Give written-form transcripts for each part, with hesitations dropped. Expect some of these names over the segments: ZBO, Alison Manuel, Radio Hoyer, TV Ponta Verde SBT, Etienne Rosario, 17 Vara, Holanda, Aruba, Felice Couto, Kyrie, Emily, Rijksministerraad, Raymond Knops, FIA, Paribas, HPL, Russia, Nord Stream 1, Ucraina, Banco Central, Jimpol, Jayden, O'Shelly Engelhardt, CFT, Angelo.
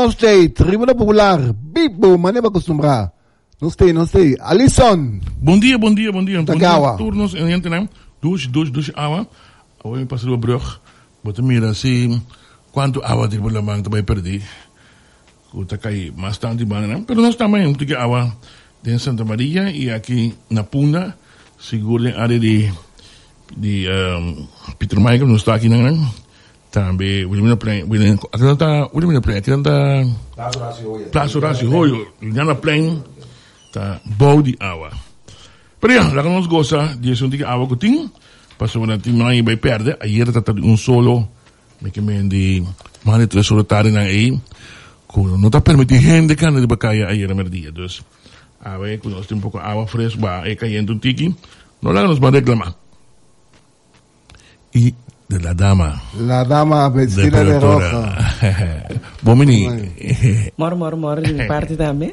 nostri Tribuna Popular, Bippo, ma ne va costumbrà. Non stai. Alison! Buon dia. Tagawa. Turnos in Jentenheim. Dus, awa. Oi, passa due brug. Botamira, sì. Quanto awa ti vuole la banca per perdi? Utakai, ma stanti banana. Però non sta mai un tiga awa. In Santa Maria e aqui na Punda, seguro a área de Peter Michael, não está aqui, não. Também, aqui não está Plaza Rácio Hoyo, já na Plain, está bom de água. Porém, lá que nós gostamos, diz que água que tem, passou na Timã e vai perder, aí era tratado solo, meio que meio de mais de 3 horas tarde aí, que não está permitindo gente que anda de bacaia aí era merdia, então... A ver, cuando esté un poco agua fresca, va cayendo un tiki, no la nos va a reclamar. Y de la dama vestida de rojo. Bomini. Mor, mi parte da me.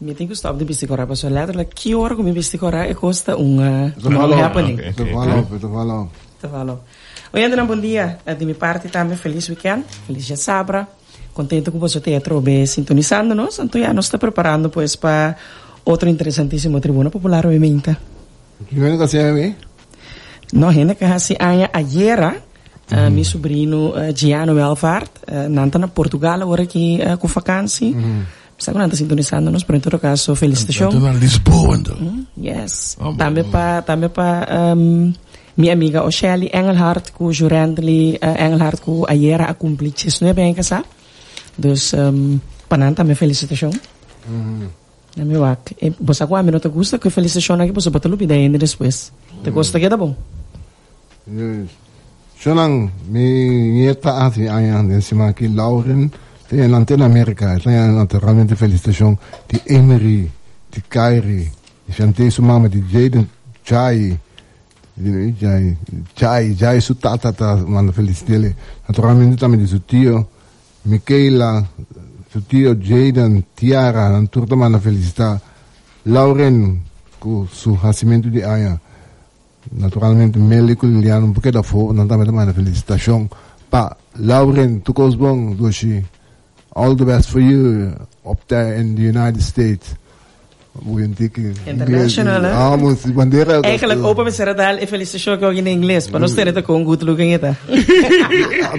Mi tengo stop di besticorar para sua letra. Que hora que mi besticorar e costa uma... Te falo. Oi, André, bom dia. De mi parte também, feliz weekend, feliz dia sabra. Contento con vostro teatro be sintonizándonos, Antonia nos está preparando pues para otro interesantísimo Tribuna Popular obviamente. ¿Qué viene que hacía hoy? No, gente que hacía ayer, mi sobrino Gianno Belfard, nanta na Portugal ora que con vacancy. Estamos nanta sintonizándonos, pero en todo caso feliz show. Nanta na Lisboa. Yes. Também para minha amiga O'Shelly Engelhardt, que Jurandli Engelhardt que ayer a cumpliches, não é bem que sabe? Dus pananta me felicitação. Na meu ac. Você agora me não te gusta que felicitação aqui você botou lupida ainda depois. Te gosta que tá bom? Chonang me nieta assim ainda em cima aqui Lauren tem a antena América, está naturalmente felicitação de Emily, de Kyrie, de Chantei sua mama de Jayden, Jay sua tata tá mandando felicitele. Naturalmente também de seu tio. Michela, suo tio Jayden, Tiara, non tutta la felicità. Lauren, con il suo nascimento di Aya. Naturalmente, Melico Liliano, un po' da fuoco, non tutta la felicità. Pa, Lauren, tu cosa buono, Doshi? All the best for you up there in the United States. International, eh? Bandiera. Eigenlijk open met Seradal en felicitations ook in Engels. Maar nog steeds dat gewoon goed looking is.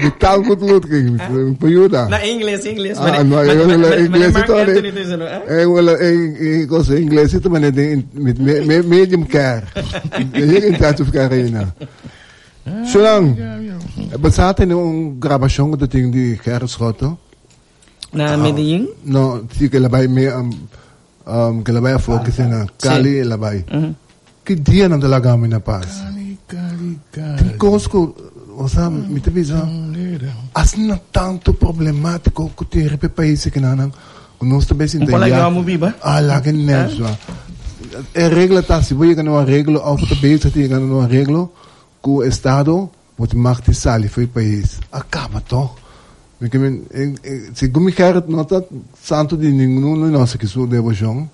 Totaal goed looking. Een periode. Na Engels. Ah, nou, Engels is toch niet. Ik was Engels is toch maar net met medium care. Je in tijd of carina. Zolang. We zaten in een grabação dat ding die kerstgoten. Na Medellin? No, zie ik erbij mee. Che la vai a fuoco se na Cali e la vai che dia non te la gamma in paz Cali ti conosco mi te visa asna tanto problematico che ti ripeto paese che non sta bene in te la che nerva e regola tassi vuoi che non arreglo o che paese ti che non arreglo cu estado wat macht die sali für paese acaba to se come quero nota santo de nenhum de nós que sou devoção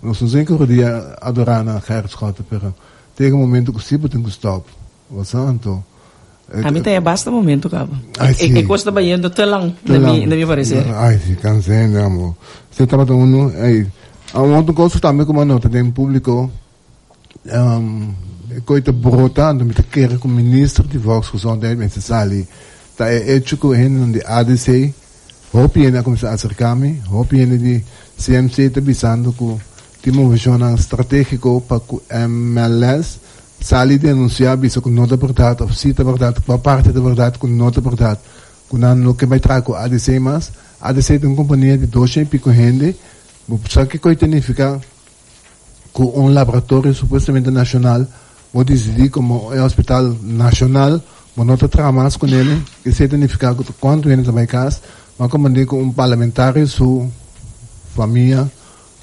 nós nos encordia adorar na Kerschote pero tem momento que se tem que stop o santo a mim tem basta momento cabo e costa banhando telão na minha parecer ai se cansando amor se estava tomando aí a ontem costa também como nota tem público coito brotando me quer com ministro de vox que são 10 meses sali da ético hen de ADC hope yena começar a acercar-me hope yena de CMC tá visando com timo visão estratégico para que MLS sali denunciar biso com nota verdade ou cita verdade com a parte da verdade com nota verdade com não que vai trago ADC mas ADC tem uma companhia de 12 pico gente só que coi significa com um laboratório supostamente nacional vou dizer como é hospital nacional. Não está tramando com ele, que se identifica quanto ele trabalha em casa, mas como digo, parlamentar, sua família,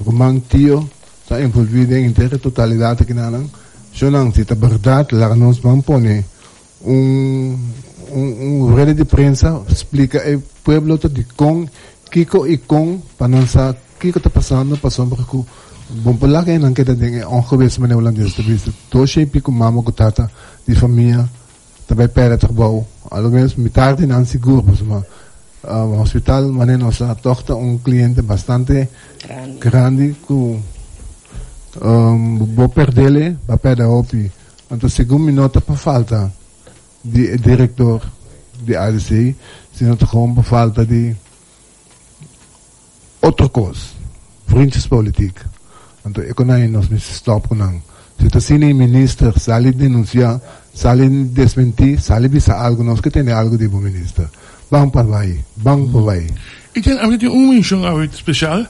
um tio, está envolvido em inteira totalidade que não. Se não, se é verdade, lá nós vamos pôr rede de prensa, explica ao povo de com, Kiko e com, para não saber o que está passando, porque bom para lá que não quer ter, é um conversa maneira holandesa, dois e pico mama com tata de família, também perde trabalho, algo menos metade não seguro, mas hospital manen nostra tochter un cliente bastante grande ku bo perdele va perda opi anto secondo minuto per falta di direttore di ADC sino gewoon per falta di otro cos vriendjespolitiek anto economie nos mis stop kunang cittadini minister sali denuncia sali desmenti sali bisa algo nos che tiene algo di bu minister bang parvai bang parvai iten avete un minchon avete special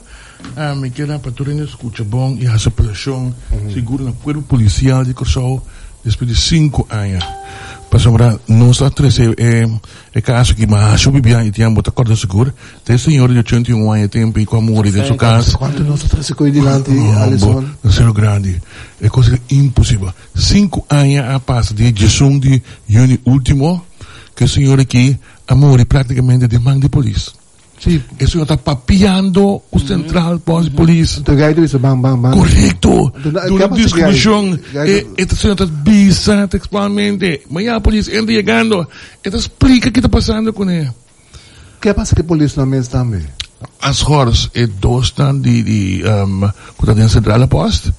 mi queda para turin escucha bon y hace presión seguro na cuerpo policial di Kòrsou después de 5 años pasabra non sa trece e caso che ma subi bian e tiamo d'accordo sicuro te signore di 81 anni tempi con amore del suo caso quanto non sa trece coi dinanti Alison sono grandi è cosa impossibile 5 anni a passo di Gesù di ioni ultimo che signore che amore praticamente di man di police sì e sono sta papillando il central police the guy is bang bang bang corretto la discussione e sono sta bisa testualmente ma la police sta llegando e ti spiega che sta passando con e che passa che police non mi sta me as horas e dos stand di quota central post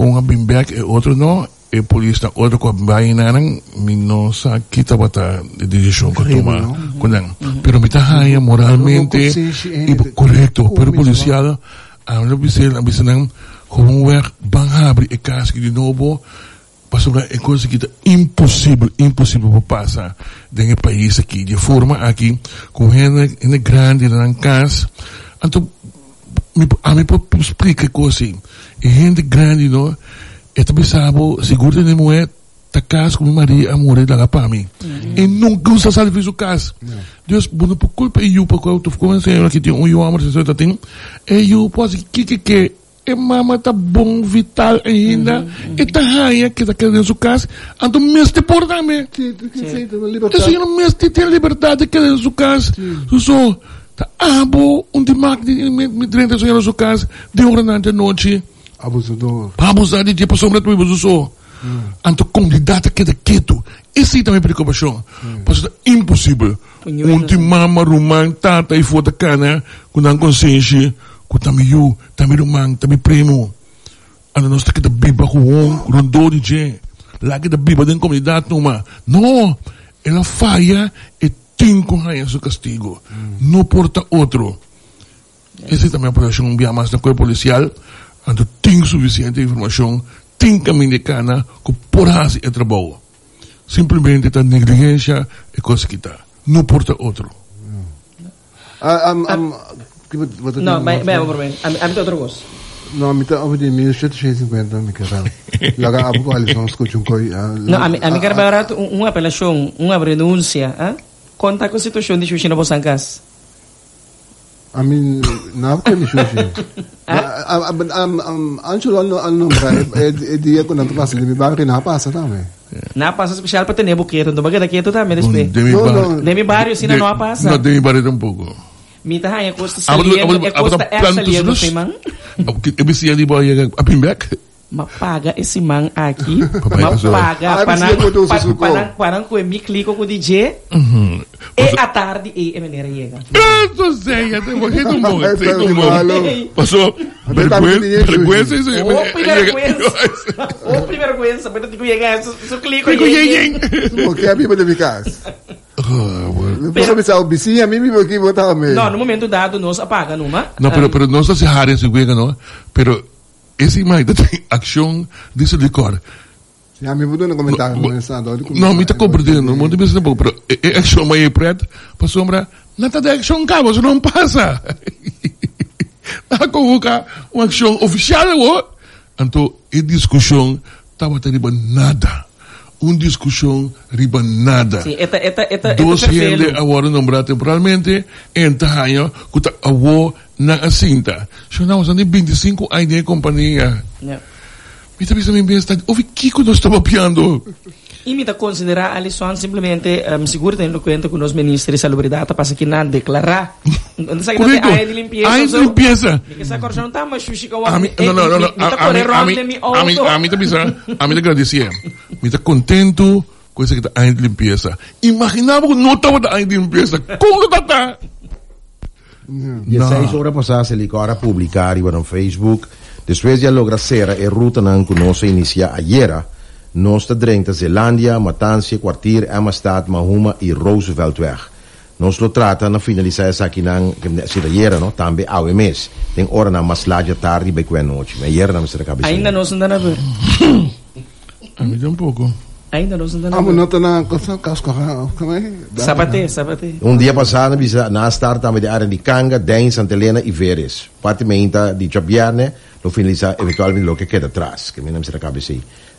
un abimberg e altro no e police sta altro con bainanan non sa chi sta bata decisione che toma pero mi tahaia moralmente y correcto pero policial a lo bisel abisanan como ver van abrir e caso de novo pasura é coisa que é impossível para passar dentro do país aqui de forma aqui com gente é grande na casa então a mim pode explicar coisa e gente grande não é também sabo seguro de não é caso come Maria a morire dalla PAMI e non gusta salvi su caso Dios buono per colpa e io per quanto come se che ti un io amore se sta tin e io posso che e mamma ta bon vital ainda e ta raia che da che su caso ando meste por da me che sei da libertà e io meste te libertà che su caso so ta abo un di mag di mi drenta su caso di ora nante noci abusador abusado di tipo sopra tu so Anto candidata che da keto e si também preocupação pois é impossível mamma rumang tata e foda cana quando não consciência com tamiu tami rumang tami primo ano nós que da biba ruom rondou de gente lá que da biba den comunidade numa não ela falha e cinco anos de castigo não porta outro esse também preocupação um dia mais na corpo policial anto tem suficiente informação Tincamindicana con porasi e trabajo. Simplemente la negligencia e cosa que está. No porta otro. No, ma è un problema. Abito otro cosa. No, mi sta di 1750 mi carano. La abito Alison scucho un coi. No, a mi carbarato una apelazione, una renuncia, eh? Conta con situazione di Xuxina Bosancas. I mean, now can you Angelo al e di ecco non passa di mi barri na passa também. Na passa special para ter buqueiro, então bagada quieto também, respeito. De mi barrio sino não passa. No de mi barrio tampouco. Mi taha costa saliente, costa excelente também. Eu me sei de boia a pimback. Ma paga esse man aqui, ma paga para com mi clico com o DJ e à tarde e maneira chega. Isso sei, até morrer do monte. Passou vergonha isso. Ô, primeira vergonha, para te chegar isso clico. O que é bem de casa? Pero me salve sim, a mim me vou que botar mesmo. Não, no momento dado nós apaga numa. Não, pero nós se rarem se guega não, pero essa imagem da ação desse licor. Se a mim mudou no comentário, não me está compreendendo. O mundo pensa pouco, mas a ação mais preta para sombra nada da ação cabo, isso não passa. A convocar uma ação oficial, então a discussão estava riba nada. Uma discussão riba nada. Dois gente agora nombrados temporalmente, então aí que está a na asinta. Se não, são de 25 anos de companhia. Me está pensando em bem, ouvi que nós estamos piando. E me está considerar, Alison, simplesmente, seguro tendo conta que os ministros de salubridade passam aqui na declarar. Não sei que tem área de limpeza. Área de limpeza. Essa corja não está mais chuchica. A mim está agradecer. Me está contento com essa área de limpeza. Imaginava que não estava da área de limpeza. Como está? 6 sovrappassati l'icora pubblica arrivano a Facebook. Después di allora sera e ruta non conosce inizia ieri. Nostra drenta Zelandia, Matanzia, Quartier, Amistad, Mahuma e Rooseveltweg. Nos lo tratta na finalizare sa che non si da ieri, no? Tambe AWMS. Ten ora na maslaggia tardi bei quella noce. Ma ieri non si era capito. Ainda non sono da naver. Vedi un poco. Ainda non sono da naver. Ah, ma non sono casco. Sabate. Un dia passato na start tambe di area di Canga, Den, Sant'Elena e Veres. Partimenta di Giabbiane, lo finalizza eventualmente lo che queda atrás, che non si era capito.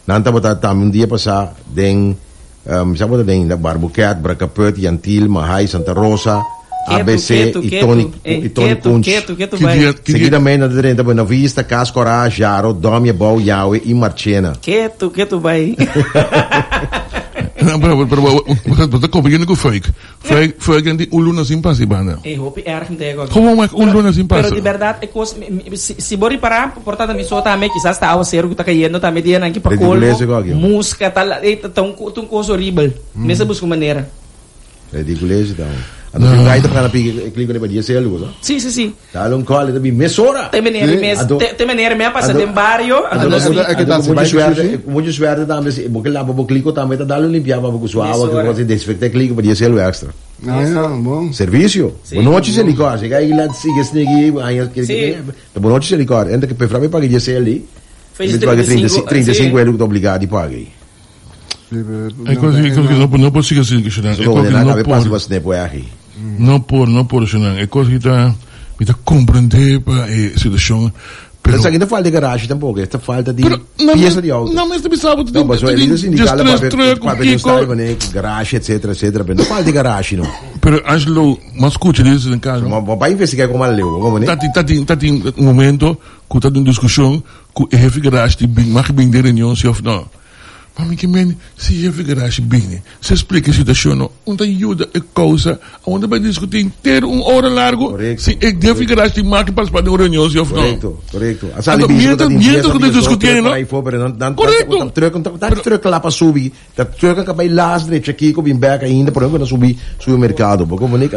Nanta botata un dia passa den sabato den da Barbuquet, Bracapet, Yantil, Mahai, Santa Rosa, ABC e Tony Kunch. Seguidamente da dentro Buena Vista, Cascorá, Jaro, Domia, Bau, Yawe e Marchena. Que tu vai. Não, mas compreendo que foi grande lunas em paz e banda. Como é lunas em paz? Mas de verdade é que se bori para portada me solta a me que está ao ser que tá caindo tá mediana aqui para colo. Música tal tão coisa horrível. Mesmo busco maneira. Ridiculez então. A do vai tá para clico na badia ser luz. Sim. Tá um colo da mesora. Tem maneira me passa de barrio. É que tá muito suerte também, porque lá vou clico também tá dando limpiava com sua água, que você desinfecta clico badia ser extra. Bom. Serviço. Boa noite, se ligar, chega aí lá sigue snigui, aí que boa noite, se ligar, ainda que para me pagar dia ser ali. Fez 35 € obrigado e paguei. È così che non posso dire che non può suonare, è così che mi da comprendere e situazione però sai che da falta di garage tampoco è falta di pièce di auto non mi sta pensando di di sindicale per gestire garage eccetera per non falta di garage no però Angelo ma scusi dice in caso ma vai a investigare come all'euro come tanti un momento con tanta discussione con il garage di bing mag bing delle news of no. Ma mi chiede se io figurassi bene, se spiega la situazione, un aiuto e cosa, quando vai a discutere intero un'ora largo, se io figurassi di macchina per fare una riunione, o no? Corretto. Mientras che discutiamo, no? Corretto. Tanto là per subire, tanto che vai là, c'è chi che back ainda, però non subire sul mercato, perché non è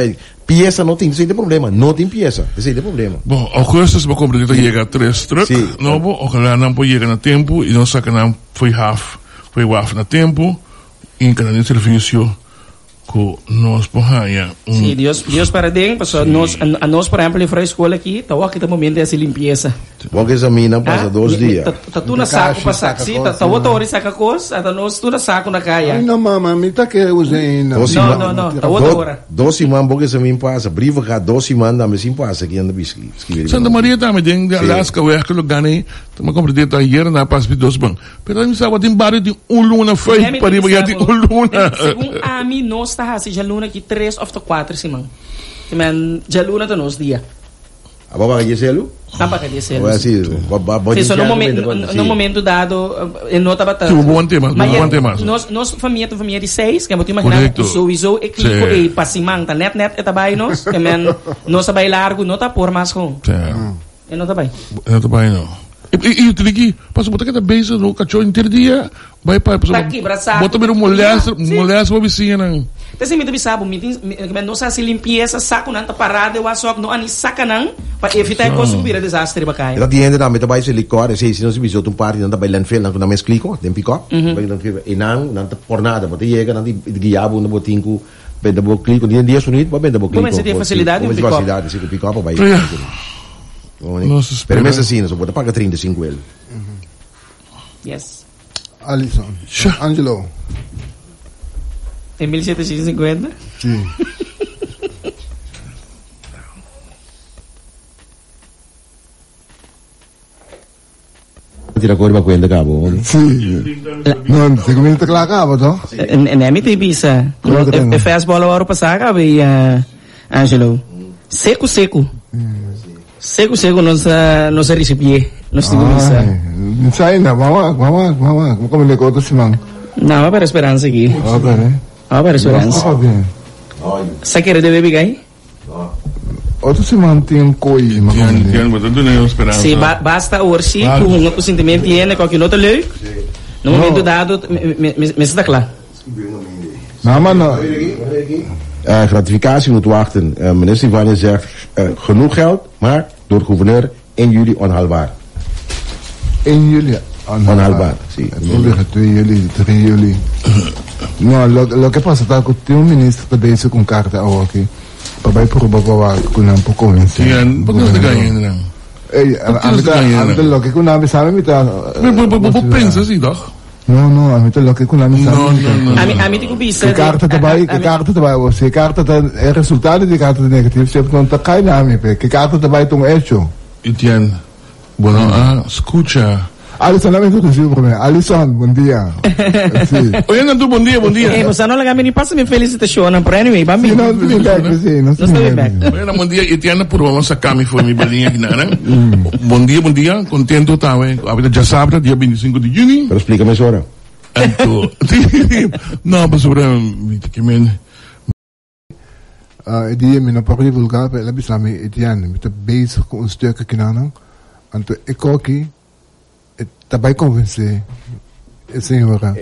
che, pieza non c'è problema, non c'è pieza, c'è problema. Boh, a questo si può comprendere che arriva 3-3, no? O che non può arrivare a tempo, e non sa che non foi half na tempo em cada um serviço que nós porraia sim Deus para dentro passou nós por exemplo foi a escola aqui tá o que tá momento é se limpeza o que examina passa 2 dias tá tudo na saco passa sim tá o outro saca coisa tá nós tudo na saco na caia não mamãe me tá que usei não tá outra hora 2 semanas porque examina passa briva cá 2 semanas dá me sim passa aqui anda bisque Santa Maria tá me dentro de Alaska o é que lugar nem ma comprendete ieri na pass di dos bank però mi stavo in barrio di un luna fai Paribas di un luna secondo a mi non sta si già luna che 3 of the 4 semana man già luna da nos dia a baba che selu tapa che selu sì momento dado e nota battaglia buon tema nos famiglia di 6 che abbiamo immaginato sowieso e clico e passimang ta net e tabai nos che man nos a bailargo nota por mas con e nota bai no. E io ti dico, posso buttare da base, lo cacciò intero dia, vai per passare. Bota per un molestia vicina. Te se mi devi sabo, non sa se limpieza, saco nanta parada, o aço não ani saca não, para evitar que subir desastre bacai. Da diende da meta vai se licor, se não se bisou um par, nanta bailan fel, nanta mesclico, tempico, e nanta pornada, bota chega, nanta guiabo, nanta botinco, benda boclico, dia sunito, va benda boclico. Como se tem facilidade, se picopo vai. Per me sì, so paga 35 euro. Yes. Alison. Angelo. E 1750? Sì. Ti raccorba quella capo? Sì. Non si comincia la capo, no? Non mi ti pisa. E fastball ora passata, Angelo. Seco. Segu non si ricipie, non si dimessa. Non sai, mamma, come le cose si manca? No, va per speranza qui. Va bene. Sai che deve bigai? No. Otto si mantiene un coi, ma tanto non è speranza. Sì, basta orsi, con un sentimento e qualche nota lui. Non momento dato, mi sta claro. Mamma no. gratificatie moet wachten. Minister Vannes zegt genoeg geld, maar door de gouverneur 1 juli onhaalbaar. 1 juli onhaalbaar. Sì. 2 juli, 3 juli. No, lo che passa è che un ministro è bezig con carta a occhi. Papai probava con un po' convincere. Lo che con una pensa sì, toch? No, amit lo che con la mia amit cubista carta tabai se carta il risultato di carta negativa se non takai nami perché carta tabai tu hecho itien buona scusa Alison avevo tutto il problema Alison buon dia sì oiendo buon dia e sanno la gamini passa mi felicitazione per anyway bambini no mi dai così non sto back oiendo buon dia itien provamo sacami fuori mi bellina gnara buon dia contento tave avete già sabato dia 25 di giugno però spiegami ora ecco no ma sopra che men idee mi non parli vulgare per la bisami itien mi te bezig con stukken kinana anto ekoki daarbij convinceren.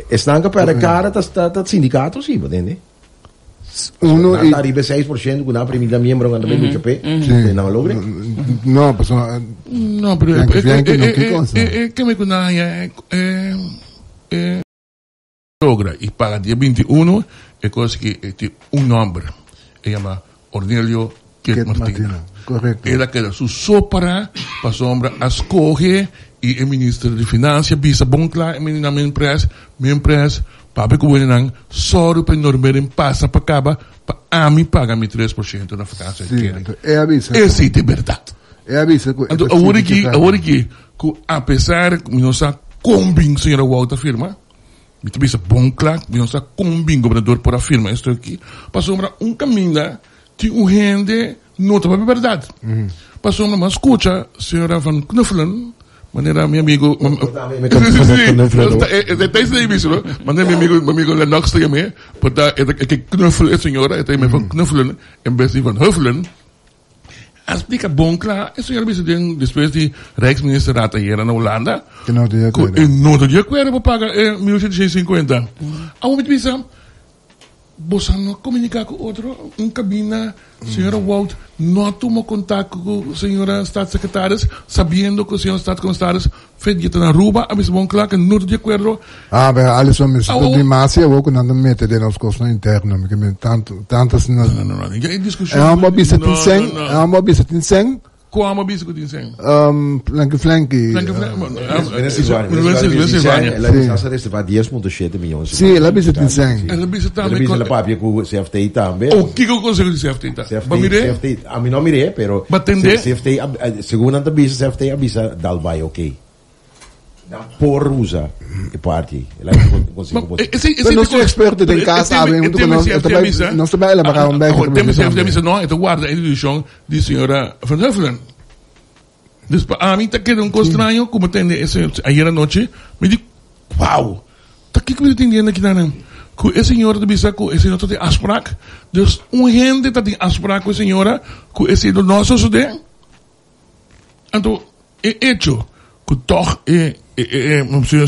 Is dan per de karen dat syndicato zien, wat denk je? Arriba 6% con la prima membro quando mi capì non lo no persoa no però che cosa che mi conaglia logra e paga dia 21 e cosa che è un numero e chiama Ornelio Ket Martina corretto era che la su sopra pa sombra a scoge e il ministro di finanza bisa boncla e menina min pres papi kuwenang sorry per normerin passa pa caba pa ami pagami 3% da vacanza e sì ti verità e avisa quando avriki ku a pesar mi non sa combing signora Walter firma mi ti bisa boncla mi non sa combing governador por a firma sto qui pa sombra un cammina ti uhende nota pa verità pa sombra ma scusa signora Van Knuffelen Manera mio amico mio amico la Knops tegen me porta ik knuffel signora het me van knuffelen en best van huffelen als dikke bonkla is signora beste ding después die rijksminister raad hier in Holanda in Noord-Juk werden we pakken 1650 al met visa Bossano comunica con otro in cabina signora Wout no tuvo contacto con signora Staatssecretaris sabiendo que signora Staatssecretaris fedjeta na Aruba a mis boncla que no de acuerdo beh Alison mi sto di masia o con andam mette de nos costo interno mi tanto no e discussione amo bisetin sen Quamo bisogno di insieme? Flanky. La distanza resta va 10.7 milioni. Sì, la bisogno di insieme. La bisogno la papia con CFT tambe. O che cosa di CFT? CFT, a mi non mi re, però CFT secondo la bisogno CFT abisa dal vai ok. Da porusa e parti. La nostro esperto del caso non sto bella per un bel tempo no e guarda edition di signora Van Huffelen a mí te queda un costraño como tende ayer anoche me di wow te que me entendiendo que nada que el señor de bisaco ese no te afspraak dus un gente dat die afspraak con signora que ese do nosso sude anto e hecho que toch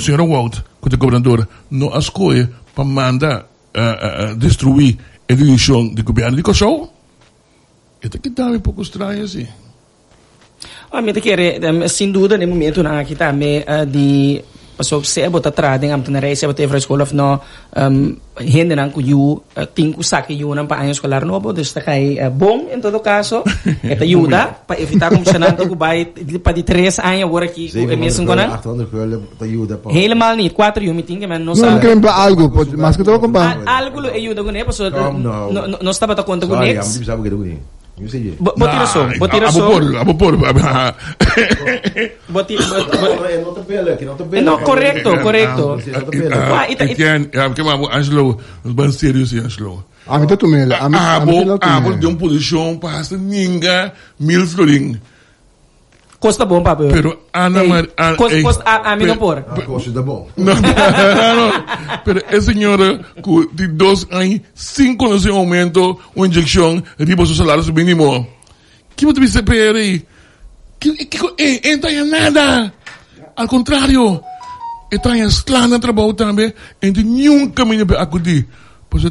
signora Wout, con il governatore, non ascolta per mandare a distruggere l'edizione del governo di Kòrsou? E da che dava un po' strano, sì. Ovviamente, che sin duda nel momento non che dava di so se abo tatrade ngam tenere se abo te fresh school of no hendan ku yu tinku saki yu nan pa año escolar no abo desta kai bom en todo caso eta ayuda pa evitar um senando ku bai pa di 3 año agora ki ku mesmo kona helemaal niet 4 yu meeting men no sa no algo mas que todo compa algo lo ayuda gune pa so no estaba ta conta gune corretto. Chiamavo Angelo, ben serio sì Angelo. Amo di un posizione pasta ninga mil florin. Costa bom papà. Però a me non por. Costa bom. No. Pero el señor de 2 años sin conocer aumento o inyección riba su salario su mínimo. ¿Qué me dice PRI? Que entra en nada. Al contrario. Está en slana trabajo también. En ningún camino para acudir. Ik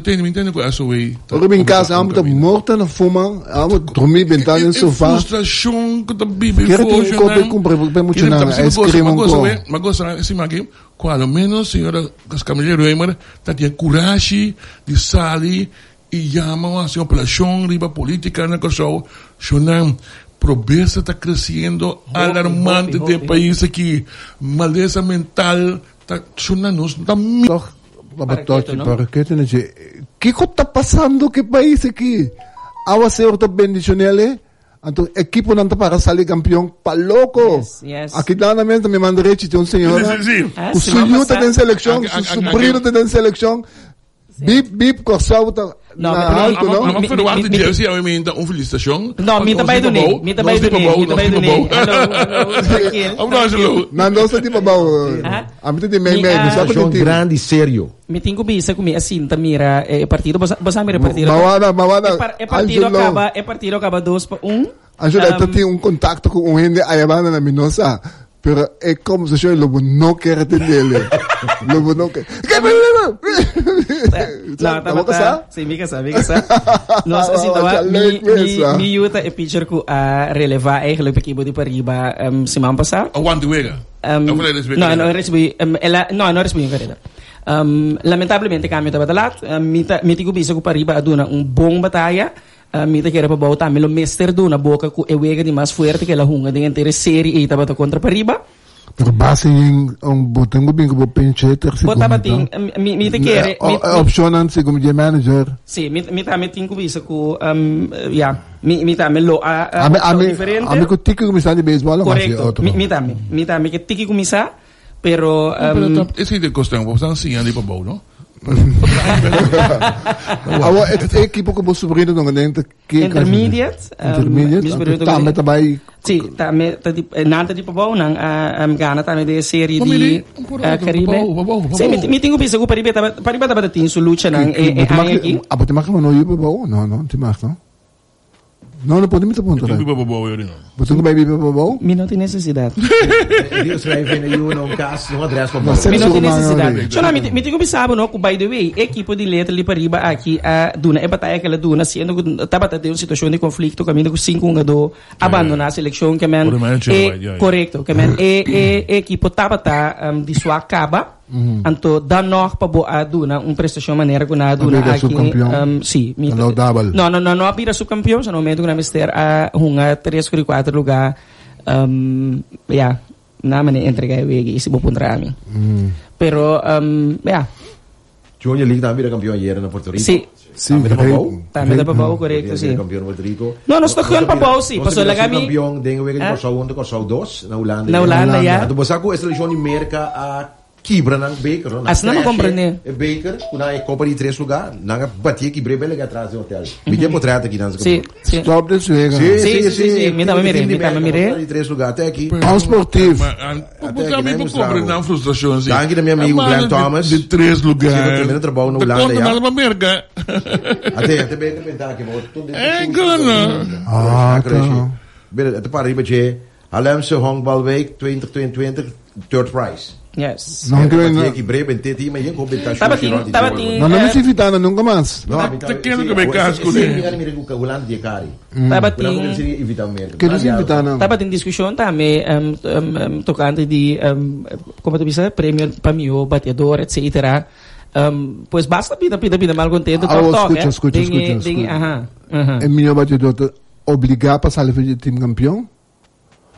ben in casa aan het morten en voeman. Aan het dromen ben daar in sofa. Ik frustratie dat bibi voor je. Ik heb een kopje bij moet je naar. Ik kreeg een kopje. Maar ik zei, si magim, quando meno signora Cascamillero Emer, dat je courage di sali e llama a sua operación riba política na Kosovo, Shonan. Pobreza está creciendo alarmante de países que maleza mental está sonando ¿qué está pasando qué país aquí? Ahora se está bendicionales entonces equipo no está para salir campeón para loco aquí claramente me mandó rechite un señor su hijo está en selección su sobrino está en selección bip Kòrsou está. No, maar voor de wacht in Jersey hebben we een felicitatie. No, niet erbij doen. Hallo. Om Angelo. Nou, dat is niet erbij. Ambitie grande serio. Me tenho vista comigo assim Tamira é partido Bosamira é partido é partido acaba 2-1 Angelo até tem contato com gente ayabana na Minosa. Pero è come se io non quero tenerle. No, Sim, mica sa. Nós assim tava me uta e picture ku a relevar eigenlijk equipo de Paribas semana passada. I want to wega. No, não respeito. Lamentavelmente cambio da batalat, mi dico biso ku Paribas aduna un bom batalha. Mita che era per bauta me lo mester d'una boca cu e wega di mas fuerte che la hunga di intere serie e tabata contra Paribas per base in un botengo bingo bo penceter secondo mita che era option anzi come manager sì mita metin cu bisa cu mita me lo a differente amico tiki come sa di baseball corretto mita me che tiki come sa però e si de costa un po' sanzia di bobo no. Agora é equipo que você brinda não ganha intermediate tá nada de papão não ganha também de série de Caribe sim me tenho pensado Paribas tá batendo sua luta não é a bote marca não é papão não te marca não pode me apontar você não vai beber papão me não tem necessidade Deus vai ver aí um caso um adereço papão me não tem necessidade só não me tenho pensado não que by the way equipe de letra de Paribas aqui a duna é batalha que ela duna sendo que tá batendo uma situação de conflito caminho com 5-1 abandonar a seleção que man é correto que man é equipe tá batendo de sua acaba anto danor pa bo aduna un prestação maneira que na aduna aqui sim não a pira subcampeão só no momento que na mister a hunga 3-4 lugar na maneira entregar wegi se bo puntra ami pero Junior League também era campeão ayer na Porto Rico. Sim. Também da Papau, correto, sim. Campeão Porto Rico. Não, estou com Papau, sim. Passou lá Gami. Campeão dengue wegi Kòrsou 1 Kòrsou 2 na Holanda. Na Holanda. Do Bosaco esse Junior Merca a Kibra na Baker, não? Assim não compreende. É Baker, na Copa de 3 lugar, na batia que breve ele atrás do hotel. Me deu potrata aqui dança. Sim. Stop de jogar. Sim. Me dá uma mirê. Copa de 3 lugar até aqui. Ao esportivo. Até aqui não compreende não frustração assim. Danke da meu amigo Grant Thomas de 3 lugar. No primeiro trabalho na Holanda. Até Baker vem aqui, vou tudo. Bem, até Paribas je. Alemse honkbalweek 2022 third prize. Yes. Non credo che breve tenti ma io competenza. Non mi si fidano non comans. No, perché non come casco lì. Mi ricuca volando di cari. Tabatin si evita merda. Che si fidano. Tabatin discussion ta me toccante di come tu dice premio per mio battiatore eccetera. Pues basta pida mal contento tanto che. Scusa. E mio battiatore obbliga a passare per il team campione.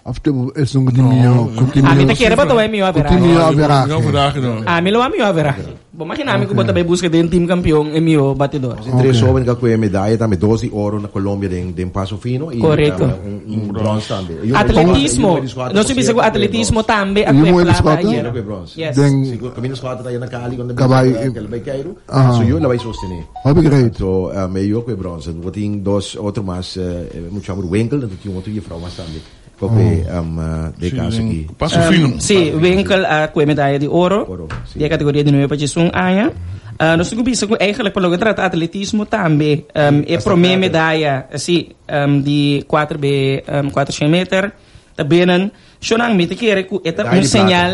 After es un gdimio continuo a mí te quiere bato mio averaje a mí lo a mio averaje vou imaginar me que bota vai busca de um time campeão e mio batedor entre jovem que com medalha também 12 ouro na Colômbia de passo fino e um bronze também atletismo não se pensa que atletismo também a plata e bronze den caminho quatro aí na Cali quando vai Kyrie so eu la vai sostener so meio que bronze botin dois outro mas muito amor Winkel do que outro e frau mas também come dei casi qui passo fino sì Winkel a quei medaglie di oro di categoria di 9 pace sun aya non si capisce eigenlijk per lo che tratta atletismo tambe e pro me medaglia sì di 4 b 400 meter binnen, zolang met de keren een signaal,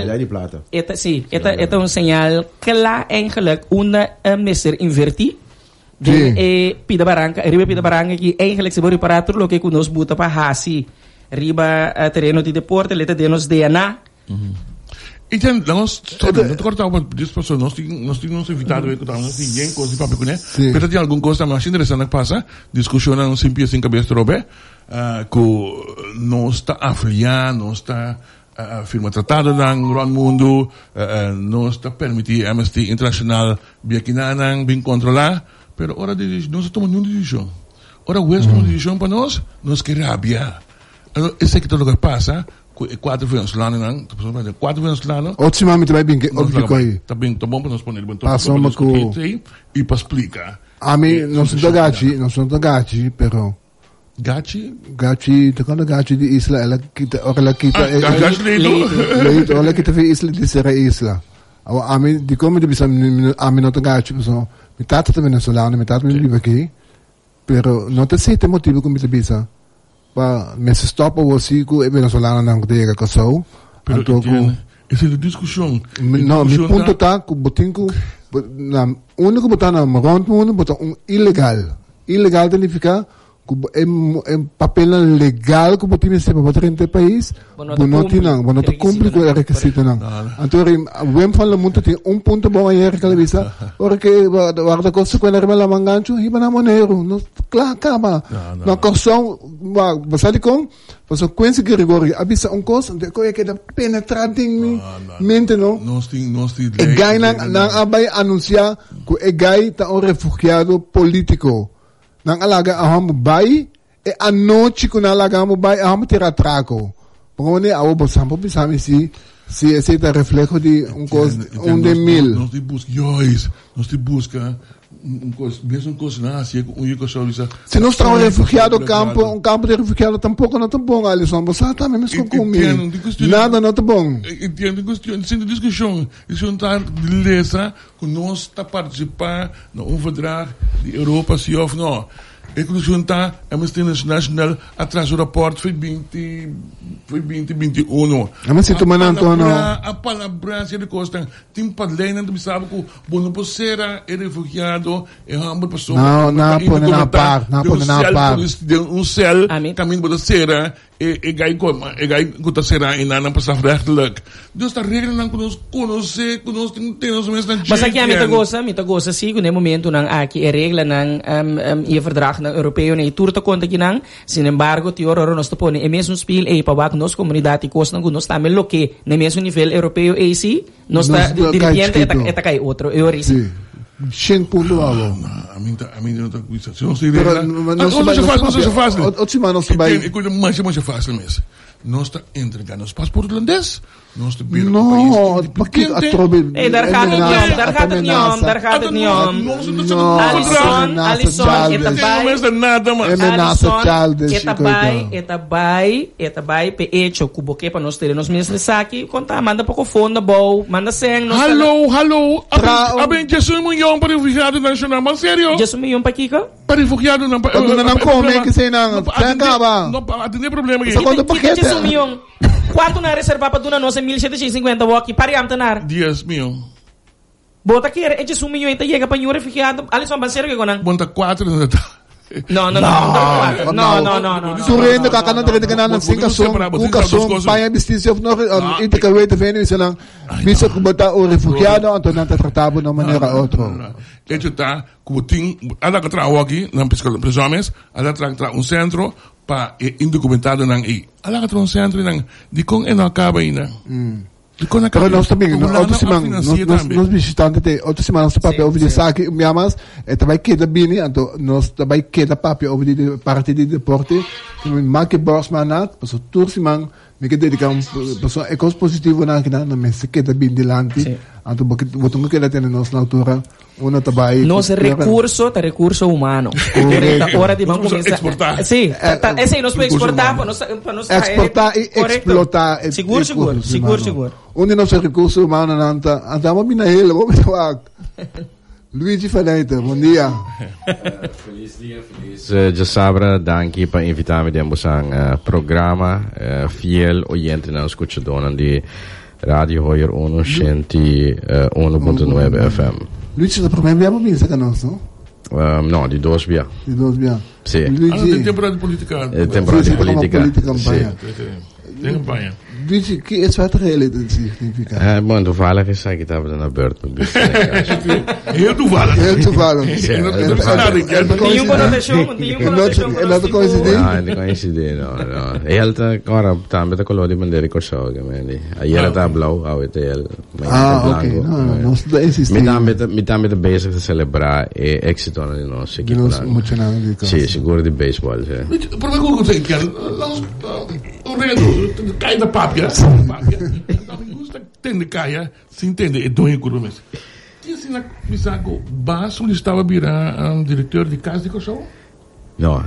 het een signaal klaar eigenlijk onder een minister inverti. De pida barranca, riba pida barranca che eigenlijk se vuoi riparatore lo che con nos butta pa hasi riba terreno di deporte leta denos DNA. Iten nós todo cortar uma disposição nós tínhamos evitado ver que estávamos ninguém coisa para pecuné porque tinha alguma coisa mais interessante que passa discussão não se empieza em cabeça robe que não está afiliando não está firma tratado nang round mundo não está permitir Amnesty International biakina nang bem controlar pero ora não se toma nenhuma decisão ora o resto uma decisão para nós que rabia esse é que tudo que passa quatro venezuelanos não quatro venezuelanos ultimamente vai bem que tá bem tá bom para nós poner bem e para explicar a mim não são da gachi pero gachi tá quando gachi de isla ela quita ela quita leito ela quita de isla de serra isla a mim de como de bisam a mim não tá gachi pessoal metade tá venezuelano metade me liga aqui pero não tem certo motivo como bisa pa mese stoppa così che è venezuelano non deve Kòrsou e se la discussione no mi punto ta che botinco na unico botana marront uno boton illegal significa che è un papel legal che potimi se per potente paese buono to complico il requisito non antori abbiamo fallo molto di un punto buono ieri che la visa ora che guarda cosa quella rimela mangancio ibanamo nero no clacama no Kòrsou ma basati con posso quince che rigori abisa un costo che da penetrating mente no non sti e gaina non abai annuncia che è gai ta un refugiato politico nang alaga aham bai e anoche kun alaga aham bai aham tiratraco pone awo bosampo bisami si ese ta reflejo di un cos un de mil nos ti busca un cos mesmo cos na si un cosolisa se nos trao refugiado campo un campo de refugiado tampoco no tan bom ali somos sata mesmo comigo nada não tá bom entendo questão sem discussão isso não tá beleza que nós tá participar no verdrag de Europa se of não e que nós juntar a Amnesty International atrás do rapport foi 2021 Amnesty International a palavra se de costa tem padlena de sabe que bom posera é refugiado é uma pessoa não pôr na par um céu caminho para ser e gai guta será e não passa rechtelijk Deus tá regra não conosco temos mesmo mas aqui a mitagosa sigo no momento não aqui é regra não e verdrag ng Europeo na itur ta konta kinang sinembargo ti ororo nos topo ni mesmo spil e pawak nos comunidade cos nang nos tamel lo que no mesmo nível europeu e si nos ta dirigente eta kai outro e orisi cien punto allo a mim não tá cuidado se não se ideia não se faz o cima não se vai e quando mais fácil mesmo nós está entregando os passaportes holandês nós está virando o país independente e dar cada niom Alison eta bai pe echo cuboque para nós ter nos mestres aqui conta manda pouco fundo bom manda sem nós hello aben Jesus milhão para refugiado nacional mas sério Jesus milhão para Kiko para refugiado não come que sei não atender problema aqui milhão. Quanto na reserva para tu na nossa 1750 walkie para amtanar? 10 milhão. Bota aqui é de 1 milhão e tá chega para o refugiado. Alisson Banseiro que gonan. Bota 4 na Não. Surrendo caca na treta canal na sincação. O caso pai abstício of nove e te que wait Venice lá. Visto que botar o refugiado Antônio tá tratado de uma maneira outra. Ele tá como tem ela que trabalha aqui na prisões, ela trabalha um centro pa indocumentado nang i ala ka transentro nang di kong enakaba ina pero nós também nós visitante te outra semana se papel ouvi dizer que me amas e também queda bini então nós também queda papel ouvi de parte de deporte marque borsmanat passo turciman me que dedicar passo é coisa positivo na na mesa queda bini delante então botungo que ela tem nós na altura uno também nós recurso humano hora de vamos exportar sim esse nós podemos exportar para nós exportar e explotar seguro onde nosso recurso humano não está andamos bem na ele vamos lá Luigi Faneyte, buon dia. Feliz dia, feliz Jasabra, danki pa invitarmi di ambosang programma fiel oyente na escuchadona di Radio Hoyer 101.9 FM. Luigi, da problemi abbiamo vinto che no? No, di Dosbia. Di Dosbia. Sì. Luigi, è temporada politica. È temporada politica. Campagna. Luigi, che è stato realmente significa? Buon toevallig is dat ik het heb dan naar beurt. Heel toevallig. Heel toevallig. È una coincidenza. È una coincidenza. Heel te korab tambe te kolodi manderi Kòrsou che mendi. Ieri ta blau avete el. Ah, ok. No, non sto insistendo. Mi tambe te bezig te celebrar e exito nel nostro equipo. Sì, sicuro di baseball, sì. Prova con cos'è che cai da papia, gusta tende caia, se entende, é dono do mês. E assim na Misago, ba solicitava virar um diretor de casa de Kòrsou? Não,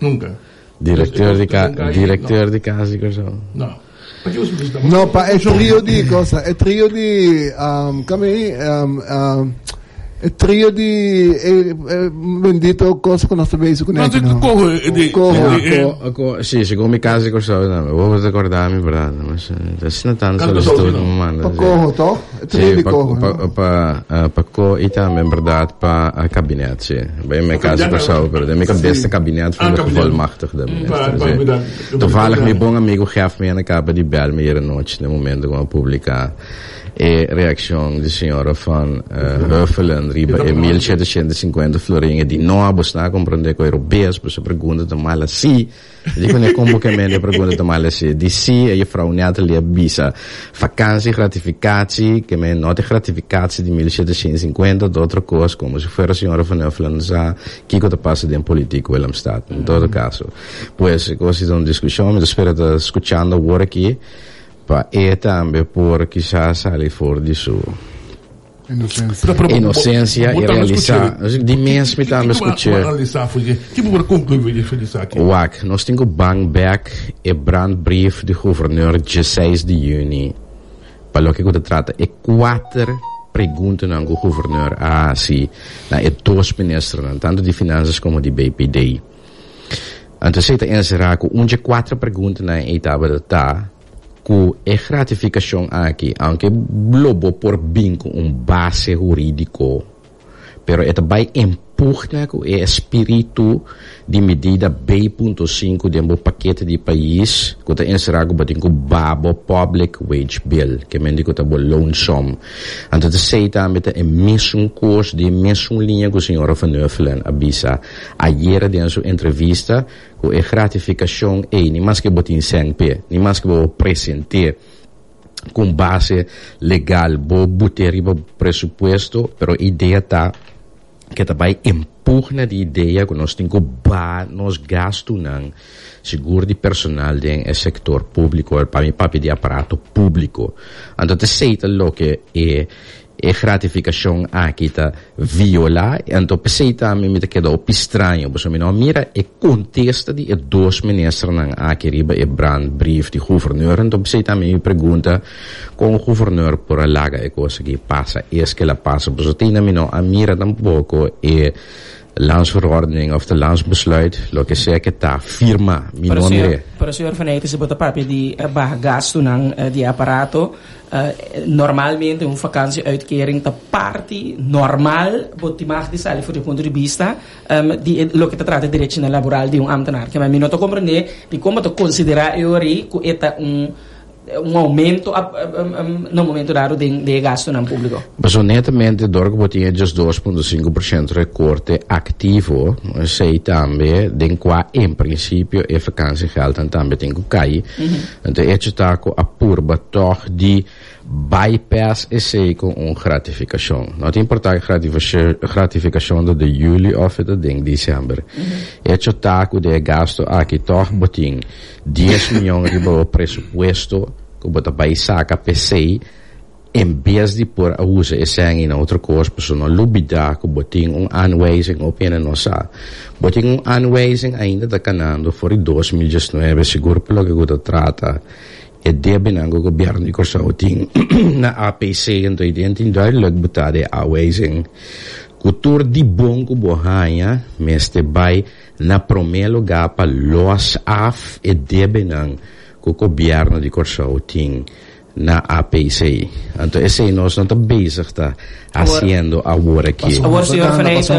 nunca. Diretor de casa de Kòrsou? Não. Não, pa é trio de coisa, é trio de il trio di vendito cosa con nostro base con no? Sì, secondo i casi cosa volevo ricordarmi bravo, ma se non tanto lo sto domandando. Poco to? Trio di poco. Poco ita membredat pa kabinet, sì. Beh, me casi cosa per de me beste kabinet van de volmachtig de minister. Toevallig mi bon amigo gaf me een kaba die bel me iedere noche in het moment dat we publica e reazione di signora van Huffelen riba e 1750 florini di no abosna comprende coi robeas per se pregunta da mala sì dicono è combo che me ne pregunta da mala sì di sì e frauniata li abisa vacanze gratificatie che me note gratificatie di 1750 d'altro cosa come se fuera signora van Huffelen sa chi cosa passa di un politico e l'amstato in tutto caso pues così sono discussioni spero da ascoltando ora qui e anche per chissà sale fuori di su innocenza e realizza di me aspettando ascoltare che per concludere questa cosa WAC non stingo bang back e brandbrief di governor G6 di juni per lo che cosa tratta e quattro preguntano al governor ah sì e due ministri tanto di finanza come di BPD anche se in Seraco unge quattro preguntano in etapa da ta e gratificazione anche blobo por binco un base giuridico però è bai impugna e spirito di medida B.5 di un pacchetto di paese che è inserato babo public wage bill che è un loan sum e si è messo un corso di messo un linea con il signor Van Huffelen abisa ieri di una sua intervista con la gratificazione e non è che si insegna non è che si presenta con base legale bo buttare presupuesto però l'idea ta che tabai impugna di idea che non stingo ba non sgasto nan sicuro di personale del settore pubblico e papi di apparato pubblico andate seita lo che e gratificazione anche ta viola e andò seita mi chiedo pistranio perché non mira e contesta di e dos ministri nan anche riba e brandbrief di gouverneur andò seita mi pregunta con gouverneur por laga e cosa che passa e che la passa bosotina mi no amira tampoco e landsverordening of de landsbesluit lo che se che ta firma mi non mira per signor Faneyte se bota papi di gasto nan di apparato. Normalmente un vakantieuitkering te party normaal wordt die maakt die sali voor de contribuista die loket te traten direzione laboral di un ambtenaar che ma mi noto comprende di come to considera eori ku eta un aumento no momento raro de gasto nan pubblico basonetamente dorgo botinha just 2.5% recorte attivo sei tambe den qua in principio e vakantiegeld en tambe tengo kai en de etchetaco a purba toch di bypass essay con un gratificazione not importante gratificazione de juli of de ding december etchetaco de gasto a che toch botin 10 miljoen euro presupuesto come da paesacca per sei in vez di por usa e sangue in altro corpo sono lubida come ting un aanwijzing op in no sa boting un aanwijzing ainda da canando fuori 2019 sicuro per lo che tratta Dia benango gobyerno Kòrsou na APC yang identidad log butade awazing kutur di bongo bohanya meste bay na promelo gapa loas af dia benang ko gobyerno di Kòrsou na APC. Anto ese nos na bezig ta haciendo agora aqui. Agora senhor Faneyte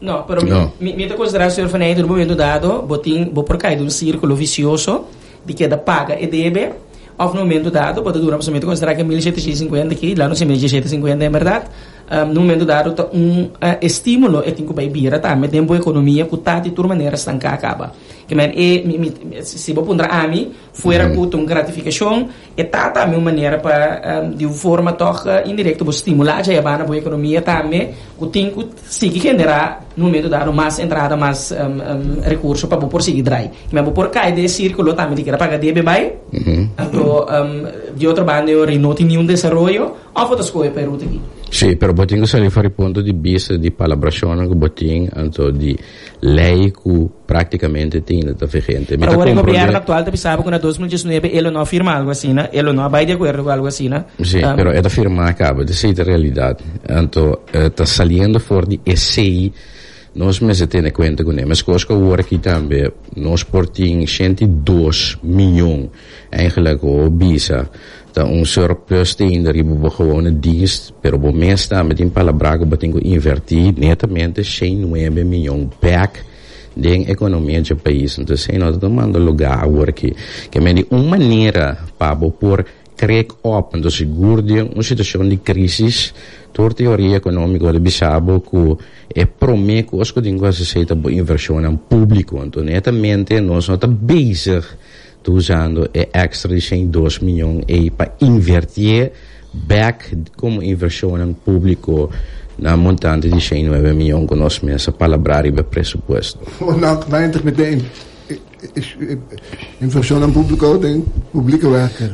No, pero me te considerar senhor Faneyte no momento dado botin bo por cair de círculo vicioso di che da paga e deve a un momento dato potete durare possibilmente considerare che 1750 che là non si 1750 in verità no momento dato un stimolo e tinko baibira ta me tempo economia cutati tur maneira stanca acaba che men e si può pondra ami fuera cut un gratification e tata me maneira para di un forma toch indiretto per stimolare a bana boa economia ta me cutinco si che genera no momento dato mais entrada mais recurso para por si drai que me por cai de círculo ta me di que paga debe mai então de outro bando não tem nenhum desenvolvimento a foto escolhe Peru aqui. Sì, però Botting se ne fa riponto di bis di palabrazione con Botting, anto di lei che praticamente tiene da fegente. Ma ora il governo attuale pensava che nel 2019 ella non firma algo così, ella non vai di accordo con algo così. Sì, però è da firma acaba, di sei di realtà, anto sta saliendo fuori di sei. Nós mas a ter na conta com ele, mas coisas que agora aqui também nós portamos 102 milhões eigenlijk o bisa, então surplus tem da riba boa dienst, pero bom mês também tem palabrago batingo invertir netamente 109 milhões back den economia do país, então sei nós tomando lugar agora aqui, que me de uma maneira para por crack up, então seguro de uma situação de crise. Tor teoria economica di Bissabo che è promesso osco di quasi seta inversione al pubblico, anto nettamente non sono bezig usando extra di 102 milioni e per invertire back come inversione al pubblico na montante di 109 milioni con os messa palabrari per presupuesto. Nou, weinig meteen inversione al pubblico den pubblico werker.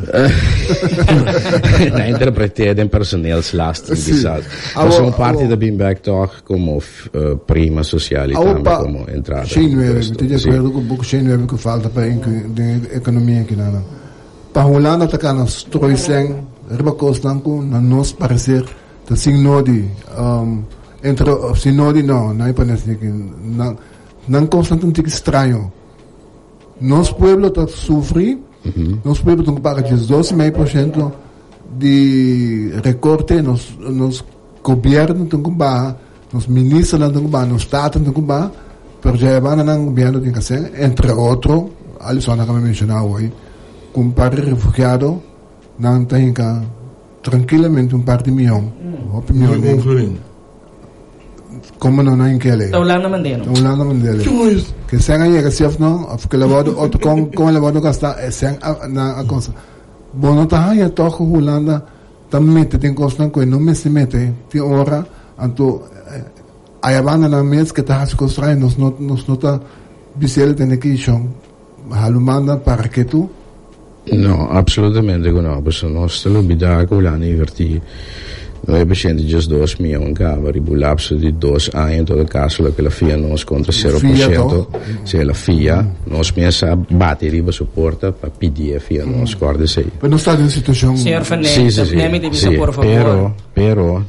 Nee, interpreteer den personeelslasten in disat. Dat is een party dat binback toch kom of prima sociale tamen kom entrada. Sim, te dicevo che poco c'è che falta per l'economia che nana. Pa Holanda ta kan stroisen ribakostan kun na nos parecer ta signodi entro sinodi no, na ipanese che non constante strano. Nos pueblo está sufri, nos pueblo tem que pagar 12,5% de recorte, nos governo tem que pagar, nos ministros tem que pagar, nos estados tem que pagar, pero já é bana não governo tem que ser, entre outros, Alison acaba de mencionar hoje, com um par de refugiados, não tem que tranquilamente um par de milhão, como não é em que ele? Holanda mandela. Que sem aí que se afnou, porque levado outro com levado gastar sem na coisa. Bom, não tá aí a Holanda também tem coisa que não me se mete. Tem hora anto aí abana na mesa que tá se construindo, nos nota bisel tem que chão. Halumanda para que tu? Não, absolutamente não, porque nós estamos bidaco Holanda invertir. Noi abbiamo just 2 milioni di ribulapso di 2 anni, in tutto il caso che la FIA non scontra 0%, se la FIA non smessa batte riba supporta per PD FIA non scorda 6. Ma non sta in una situazione. Signor Faneyte, sì, por favor. Però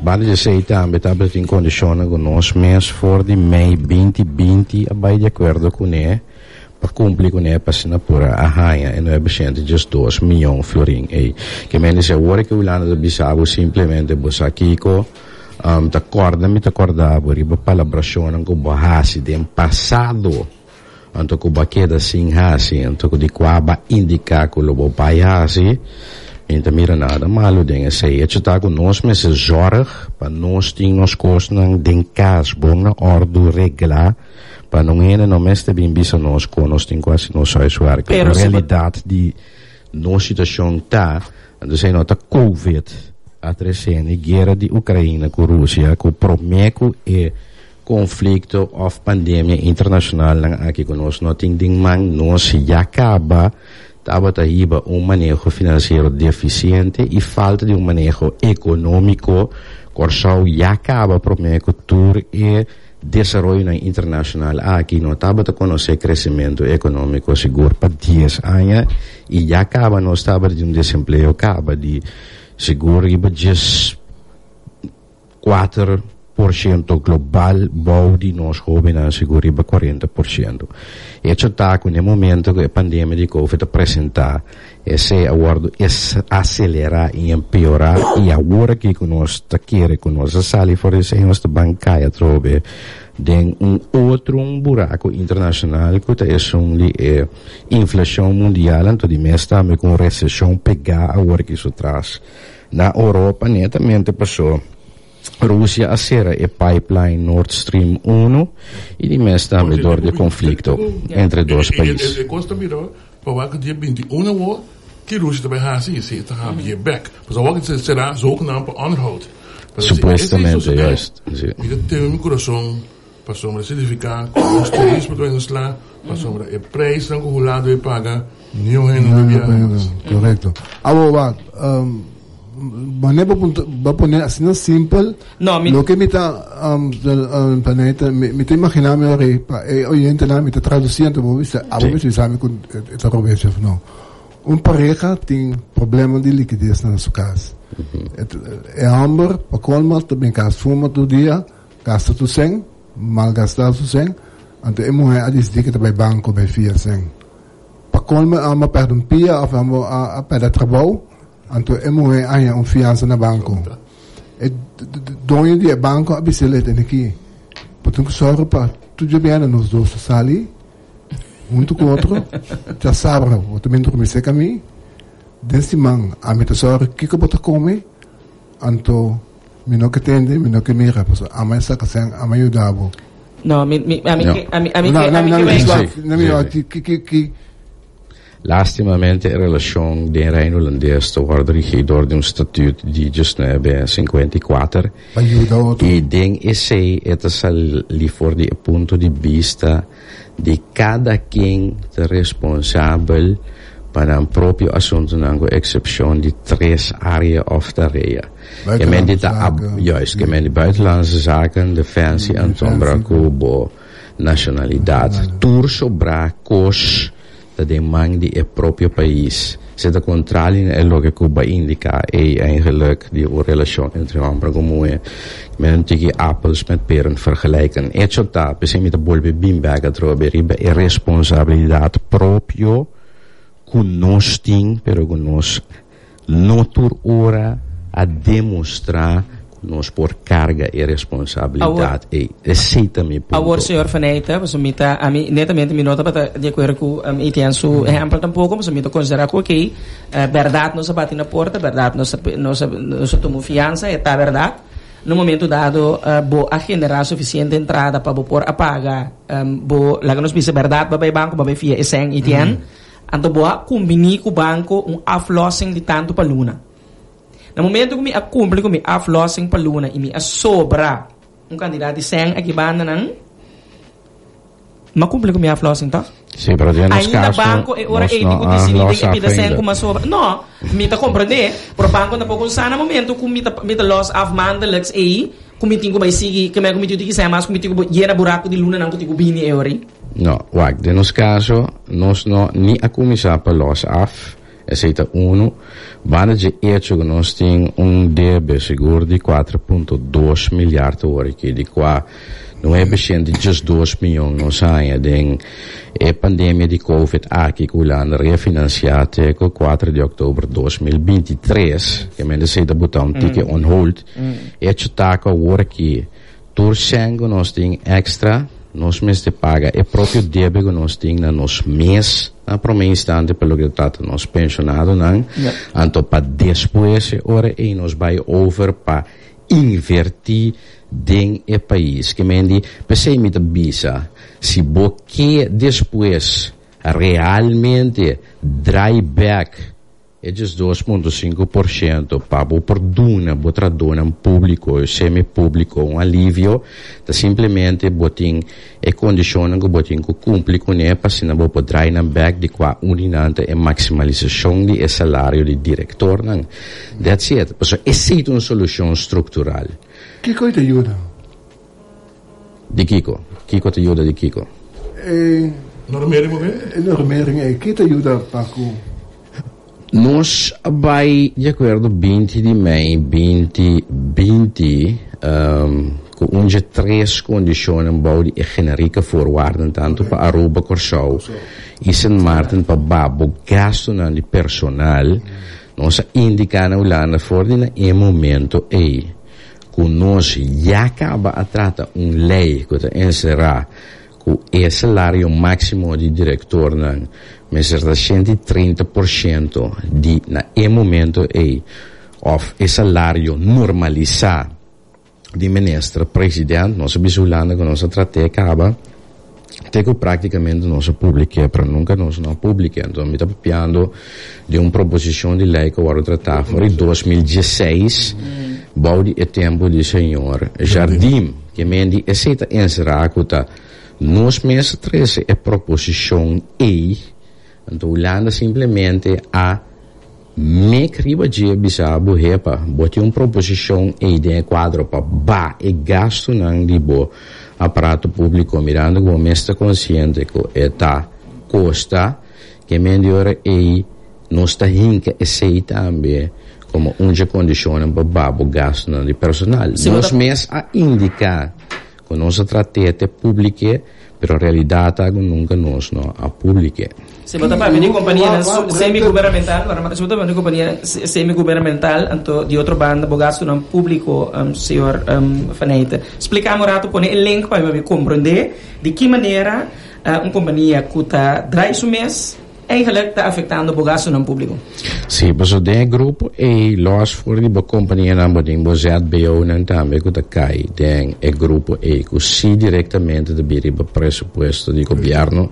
batte 6 anni, tablet in condizione con non smessa fuori di May 2020 abbiamo di accordo con ne per cumplir con ne passinapura a Haia e noi abbiamo just 2 milioni florin e che me ne se vuole che Holanda da Bissau semplicemente bossa Kiko d'accordo mi t'accordavo riba palabrazione con bohasi del passato anto con baqueda sin hasi anto di qua ba indica con lo bohasi inte mira nada malo den sei e c'ta con nos me se zorg pa nos ting nos kostnang den kaas bona ordu regla pa non ene no meste bimbisa nos konos ting quasi non sai suar che in realtà di no situazione ta ando sei nota covid a tre seni guerra di Ucraina con Russia con promeco e conflitto of pandemia internazionale anche con nos no ting ding man non si acaba. Tabata iba un manejo financiero deficiente e falta di un manejo economico. Kòrsou ya acaba promeco tur e Desarrollo Internacional aqui não estava a conhecer crescimento econômico seguro para 10 anos e já acaba não estava de desemprego acaba de seguro e para 4% global bom de nós jovens seguro e para 40%. E isso está com o momento que a pandemia de COVID apresentar esse aguardo acelerar e empeorar e agora que nós está querendo que nós saímos fora de nossa bancária trobe tem outro buraco internacional que é inflação mundial então de mês também com recessão pegar agora que isso traz na Europa netamente passou Russia a sera e pipeline Nord Stream 1 e di me sta a vedere il conflitto tra i due paesi. E questo mi dà, perché di binti una volta che Russia deve hasi si sta a be back. Perché volta sarà zogenaamd onderhoud. Supostamente juist. Mi dà te un corazon, per sombra significa costurismo dove insla, per sombra e price dan Holanda e paga new hand. Corretto. Allora ma ne va poner así no simple no, lo que me está planeta me está imaginando ahora oyente nada me está traduciendo a veces sabe con esta robecha no un pareja tiene problemas de liquidez en su casa el hambre para colmar también gasta fuma todo día gasta tu sen mal gasta su sen entonces es mujer a decir que está en banco en FIA sen para colmar ama perde un pia o ama perde trabajo anto emoe aya un fianza na banco e dono di banco abiselete neki potunku sorro pa tu jobiana nos dos sali junto com outro já sabra o também comecei caminho desse man a meta sorro que bota come anto mino que tende mino que mira pues a mais saca sem a mais davo não que lastimamente in relazione del Reino Olandese guarda richiedono di un statuto di Genève 54 e den essay è lì fuori dal punto di vista di cada quien responsabile per un proprio assunto con eccezione di tre aree of area che men di buitenlandse zaken, defensie en tombra cubo nationaliteit toersobra koos de mangdi e proprio paese se da contralin è lo che Cuba indica e eigenlijk die relazione entre ambra comune mentre che appels met peren vergelijken e c'è da per se met de bolbe bimbaga trobe ribe e responsabilità proprio con nosting però con nos no tur ora a demonstrare nos por carga e responsabilidade e aceita-me por favor senhor Faneyte você me tá a mim netamente me nota para de acordo com e tem seu exemplo tampouco você me tá considerar que verdade nos bate na porta verdade nos tomou fiança é tá verdade no momento dado bo a generar suficiente entrada para bo por a pagar bo lá que nos pisa verdade babai banco babai FIA e sem e tem então boa combini com o banco aflossing de tanto para luna. No momento que me cumpre com a flossing para luna e me sobra candidato de 100 aqui banda não mas cumpre com a flossing tá sim para dizer nos casos banco é hora ele com decidir que pede com a sobra não me tá compreender para banco não pouco sana momento com me tá loss of mandalex aí com me tingo vai seguir que me com me tudo que sai mais com me tingo era buraco de luna não com tingo bini é hora não guarda nos casos nós não nem a começar para loss of aceita 1 vanno di echo nosting un debito sicuro di 4.2 miliardi ore che di qua non è bescende just 2 milioni non sai den e pandemia di covid a che Holanda rifinanziate con 4 di ottobre 2023 che mende sei da button ticket on hold e c'è taco ora che torsengo nosting extra nos meste paga e proprio debito nosting na nos mes a prome instante per lo che tratta nos pensionato nan anto pa después ore e nos buy over pa inverti den e país che mendi per sei mit bisa si bocche después realmente dry back e just 2.5% pa bo perdona bo tradona un pubblico e semi pubblico un alivio da semplicemente botin e condizione che botin co cumpli con e passina bo potraina back di qua uninante e maximalizzazione di e salario di direttore nan that's it perché è sito una soluzione strutturale che cosa ti aiuta Di Chico. Chico ti aiuta di Chico. Normering, chi ti aiuta Paco? Nos abbiamo di accordo 20 di mai, 20 con unge tre condizioni un po' di generica voorwaarden tanto per Aruba, Kòrsou e San Martin per Babbo gastono di personale non si indicano l'anno fuori in momento e con noi già a tratta un lei che inserà con il salario massimo di direttore messer da scendi 30% di na e momento e of e salario normalizza di ministro presidente non si bisulano con nostra tratte cava teco praticamente non si pubblica per nunca non sono pubblica non mi sta piando di un proposizione di lei che vuole trattare fuori 2016 baudi e tempo di signor Jardim che mendi e seta in seracuta nos mese 13 e proposizione e Holanda semplicemente a me criba je bisabu hepa boti un proposizione e idea quadro pa ba e gasto nan di bo apparato pubblico mirando go mesta consciente co età costa che mendiore e non sta hinke e sei tambie come unge condizione pa babu gasto nan di personale non smes a indica con non sa trattete pubbliche però realizzata comunque non sono a pubbliche. Se vota per una compagnia semi-governamental, se vota per una compagnia semi-governamental, anto di altro banda, bogasso non pubblico, signor Faneyte. Spieghiamo rato pone il link per vi comprendere di che maniera una compagnia cuta drai su mes eigenlijk sta affectando bogasso non pubblico. Sì, basso del gruppo e los fuori di bo compagnia number di ZBO non tambe cuta kai den e gruppo e così direttamente da biriba presupuesto di governo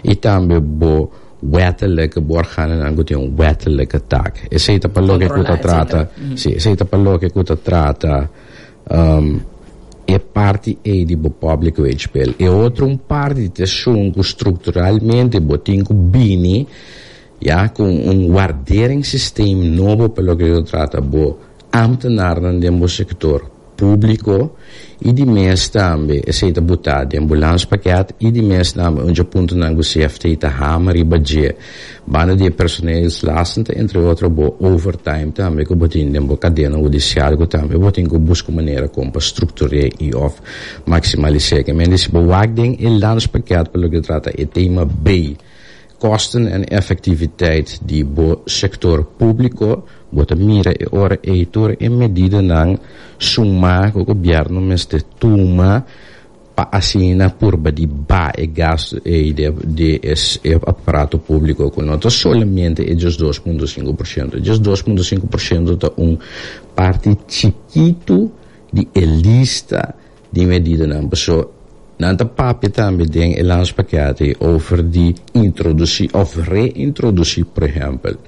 e tambe bo wettelijk borganen anche un wettelijk tak e sei ta pallo che cuta tratta sì sei ta pallo che cuta tratta e parti e di bo pubblico HPL e altro un parti TESUNCO strutturalmente botinco BINI ja con un waarderingssysteem nuovo per lo che lo tratta bo ambtenaren del bo sector pubblico e di me stambe e se ta buttà di ambulance pakket e di me stambe un punto nango CFT ta hammer e budget banda di personeel lastend entre otro bo overtime tambe ko botin dem bo cadena judiciale ko tambe botin ko busco maniera compa structure e of maximalisere che mendes bo wagding e lans pakket per lo che tratta e tema B kosten en effectiviteit di bo sector pubblico bota mira e ora e tor e medida nang summa ko governo meste tuma pa asina purba di ba e gas e di apparato pubblico con nota solamente e just 2.5%. Just 2.5% da un parte chiquito di elista di medida nang so Nanta papje tambi ding e lands pakketi over die introductie of reintroductie per esempio.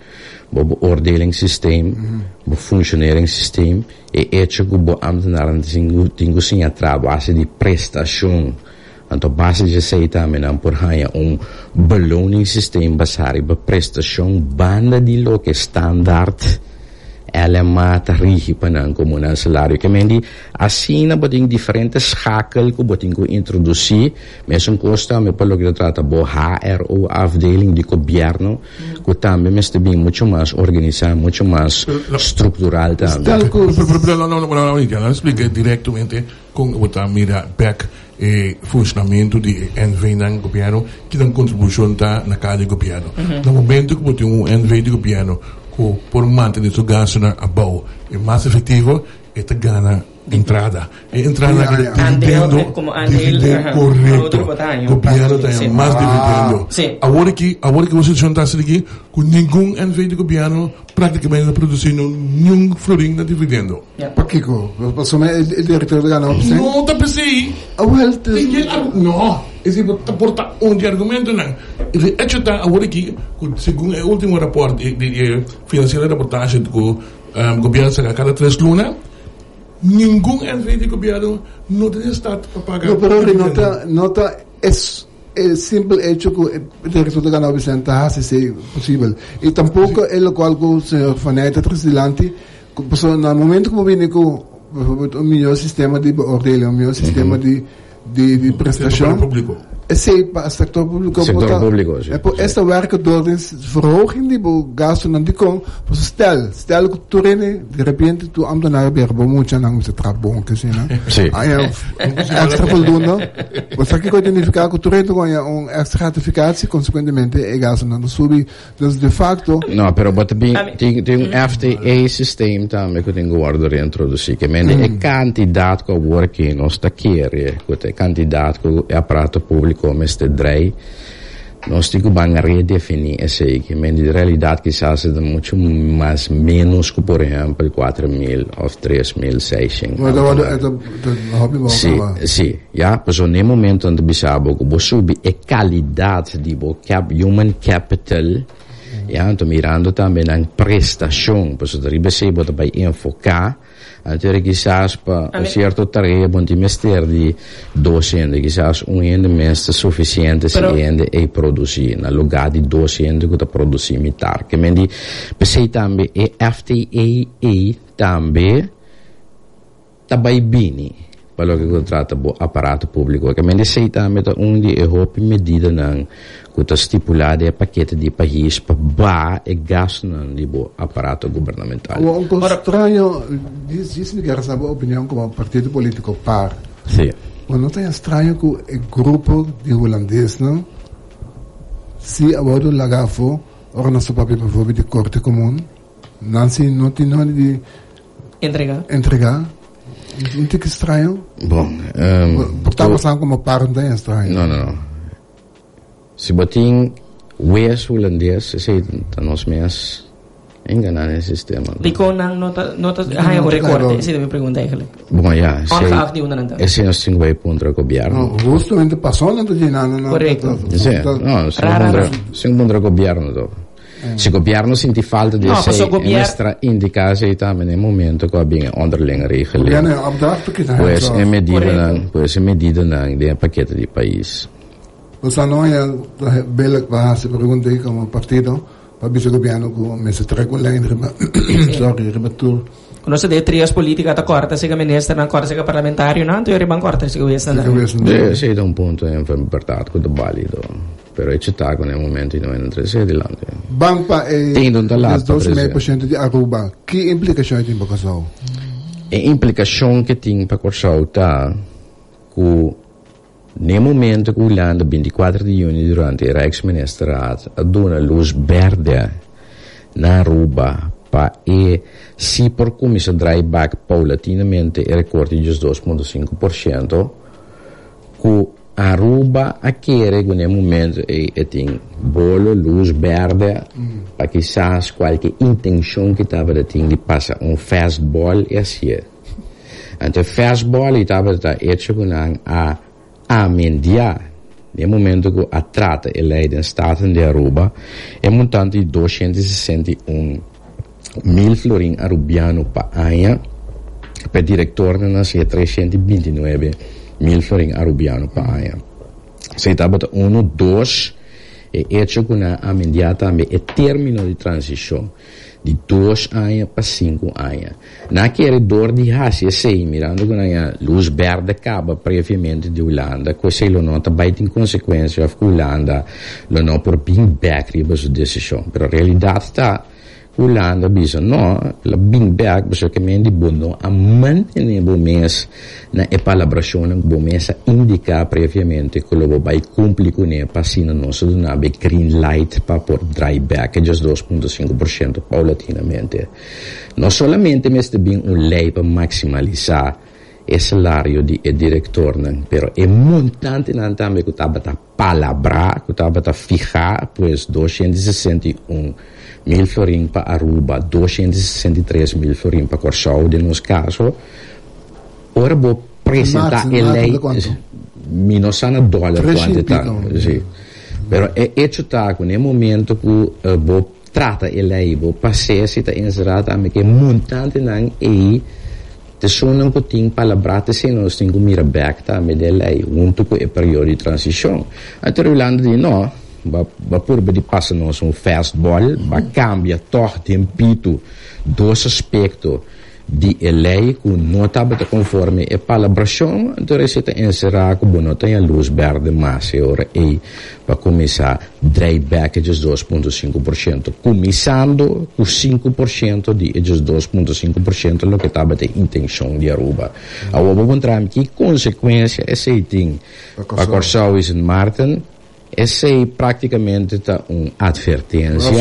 Bo beoordelingssysteem, bo functioneringssysteem e etje go bo ambtenaren tingu singa trabasse di prestation. Anto base je sei tambi nan por haya un beloningssysteem basari be prestation banda di loke standaard. Elemata rigipa nan comune salario che mendi assina botin differente schakel ko botin ko introduci meson costa me per lo che tratta bo HRO afdeling di governo ko tambe meste bin mucho mas organiza mucho mas structural tambe la unica la spiega direttamente con vota mira back e funzionamento di NV nan governo che dan contribuzione ta na cade governo da momento che botin un NV di governo por mantenere il gas a bau e más effettivo e te gana entrada e entrada che dividendo corretto copiato da más dividendo a ora che você juntasse aqui com nenhum NV do governo praticamente produzindo nenhum florinho da dividendo porque co passou me o diretor da gana não tá pensei não e si porta un argomento e c'è ora che secondo l'ultimo rapporto di finanziaria reportage con governo sarà cada 3 luna ningun NV di governo non deve stare a pagare no però nota è il semplice hecho che il direttore della Novicenta se è possibile e tampoco è lo qualcosa signor Faneyte trasdilanti nel momento che viene con un miglior sistema di ordine un miglior sistema di de prestação. Sector público. Sim, esta werkdordingsverhoging die gasten aan die kom. Stel que tu rene de repente tu ambtenaar berbo mucha na muita trabonca, sim, né? Sim. Extra voldoende. Wat sê ek kon identificar que tu rene com um extra ratificatie consequentemente e gasten aan subi, dus de facto. No, però tem FTA system também que tem guardo reintroduzir que men é candidato com working ou sta Kyrie, que é candidato com apparato público come ste drei non stico bang redefini e sei che men in realtà chissà se da molto mas meno por exemplo 4.000 o 3.600 ma da sì ja perso nel momento in cui bisabo bo subi e qualità di bo cap human capital ja to mirando também an prestação perso da ribesebo da by enfocar antere quizás pa un certo tarebo di mestiere di docente quizás un ende mest sufficiente si ende e produci in lugar di docente che da produci mitar che mendi pesei tambe e FTA tambe tabai bini quello che contratta bo apparato pubblico che mendi sei tambe da un di e hopi medida nan che stipulare pacchetto di paesi per ba e gas non di bo apparato governmentale. Un contrario dice che era opinione come un partito politico par. Sì. Ma non è strano che il gruppo di olandesi no si avvado lagafo ora non so proprio per favore di corte comune non si non di entrega non ti che strano? Bon, portavo sangue come par non è strano. No. Si botin wes holandês se nós mes enganar esse sistema. Liconan nota há um recorde, se me pergunta ele. Bom, já. Esse é o 5 ponto governo. Justamente passou na dinâmica. Correto. Não, se encontra governo do. Se governo sente falta de essa extra indicação também no momento que havia onderlinge regeling. Pois é medida na de paquete de país. Mas a nós é bela que vai se perguntar como partido para o governo com esse treco lá sorry rebatur conosce de trias política da corta se que ministra na corta se que parlamentário não tu riban corta se que viesse né sei da ponto é importante que do válido però è città con nel momento in cui non si è di là Banpa e il 12% di Aruba che implicazioni tem para Kòrsou e implicação que tem para Kòrsou tá com nel momento che Holanda, il 24 di giugno, durante il Rijksministerraad, ha dato una luce verde a Aruba e si procura a drive back paulatinamente il record di 2,5%, che Aruba ha chiesto nel momento che ha volo luce verde per chissà qualche intenzione che aveva di passare un fastball e così. Il fastball aveva detto che ha amendia nel momento che ha trattato e lei del Stato di Aruba è montante di 261.000 florin arubiano per anno per direttore non si è 329.000 florin arubiano per anno si è trattato 1-2 e c'è una amendiata e termine di transizione di 2 anni per 5 anni. Non chiede d'or di hasi e sei, mirando con la luce verde cava previamente di Holanda, questo lo nota, ma in conseguenza che Holanda lo nota per being back riba su decisione, però in realtà sta Holanda bisogna no, la being back perché mendi buono a mantenere buomessa e palabrazione buomessa indica previamente che lo vai complico ne passino non so donare green light per por drive back giusto 2.5% paulatinamente non solamente mette ben un lei per maximalizzare il salario di e direttore però è montante nantame che tabata palabra che tabata fija pues 261.000 florin per Aruba, 263.000 florin per Kòrsou, nel nostro caso, ora può presentare lei meno sana dollari quantità, sì. Però è città nel momento che tratta lei, può passare in serata anche montante non è te sono che ting palabrate se non stingo mira back ta me de lei un tipo e periodo di transizione. Aterulando di no va pure di passano su un fastball ma cambia torto in pitu dos aspetto die lei ku notabete conforme e palabrasjon interesita in sera ku bonota ja Luzberde Maseor e pa commissa dry packages 2.5% commissando ku 5% di edges 2.5% lo che tabete intention di Aruba. A obo contram ki consequenza e setting pa Kòrsou is in Martin e sei praticamente ta un'advertenza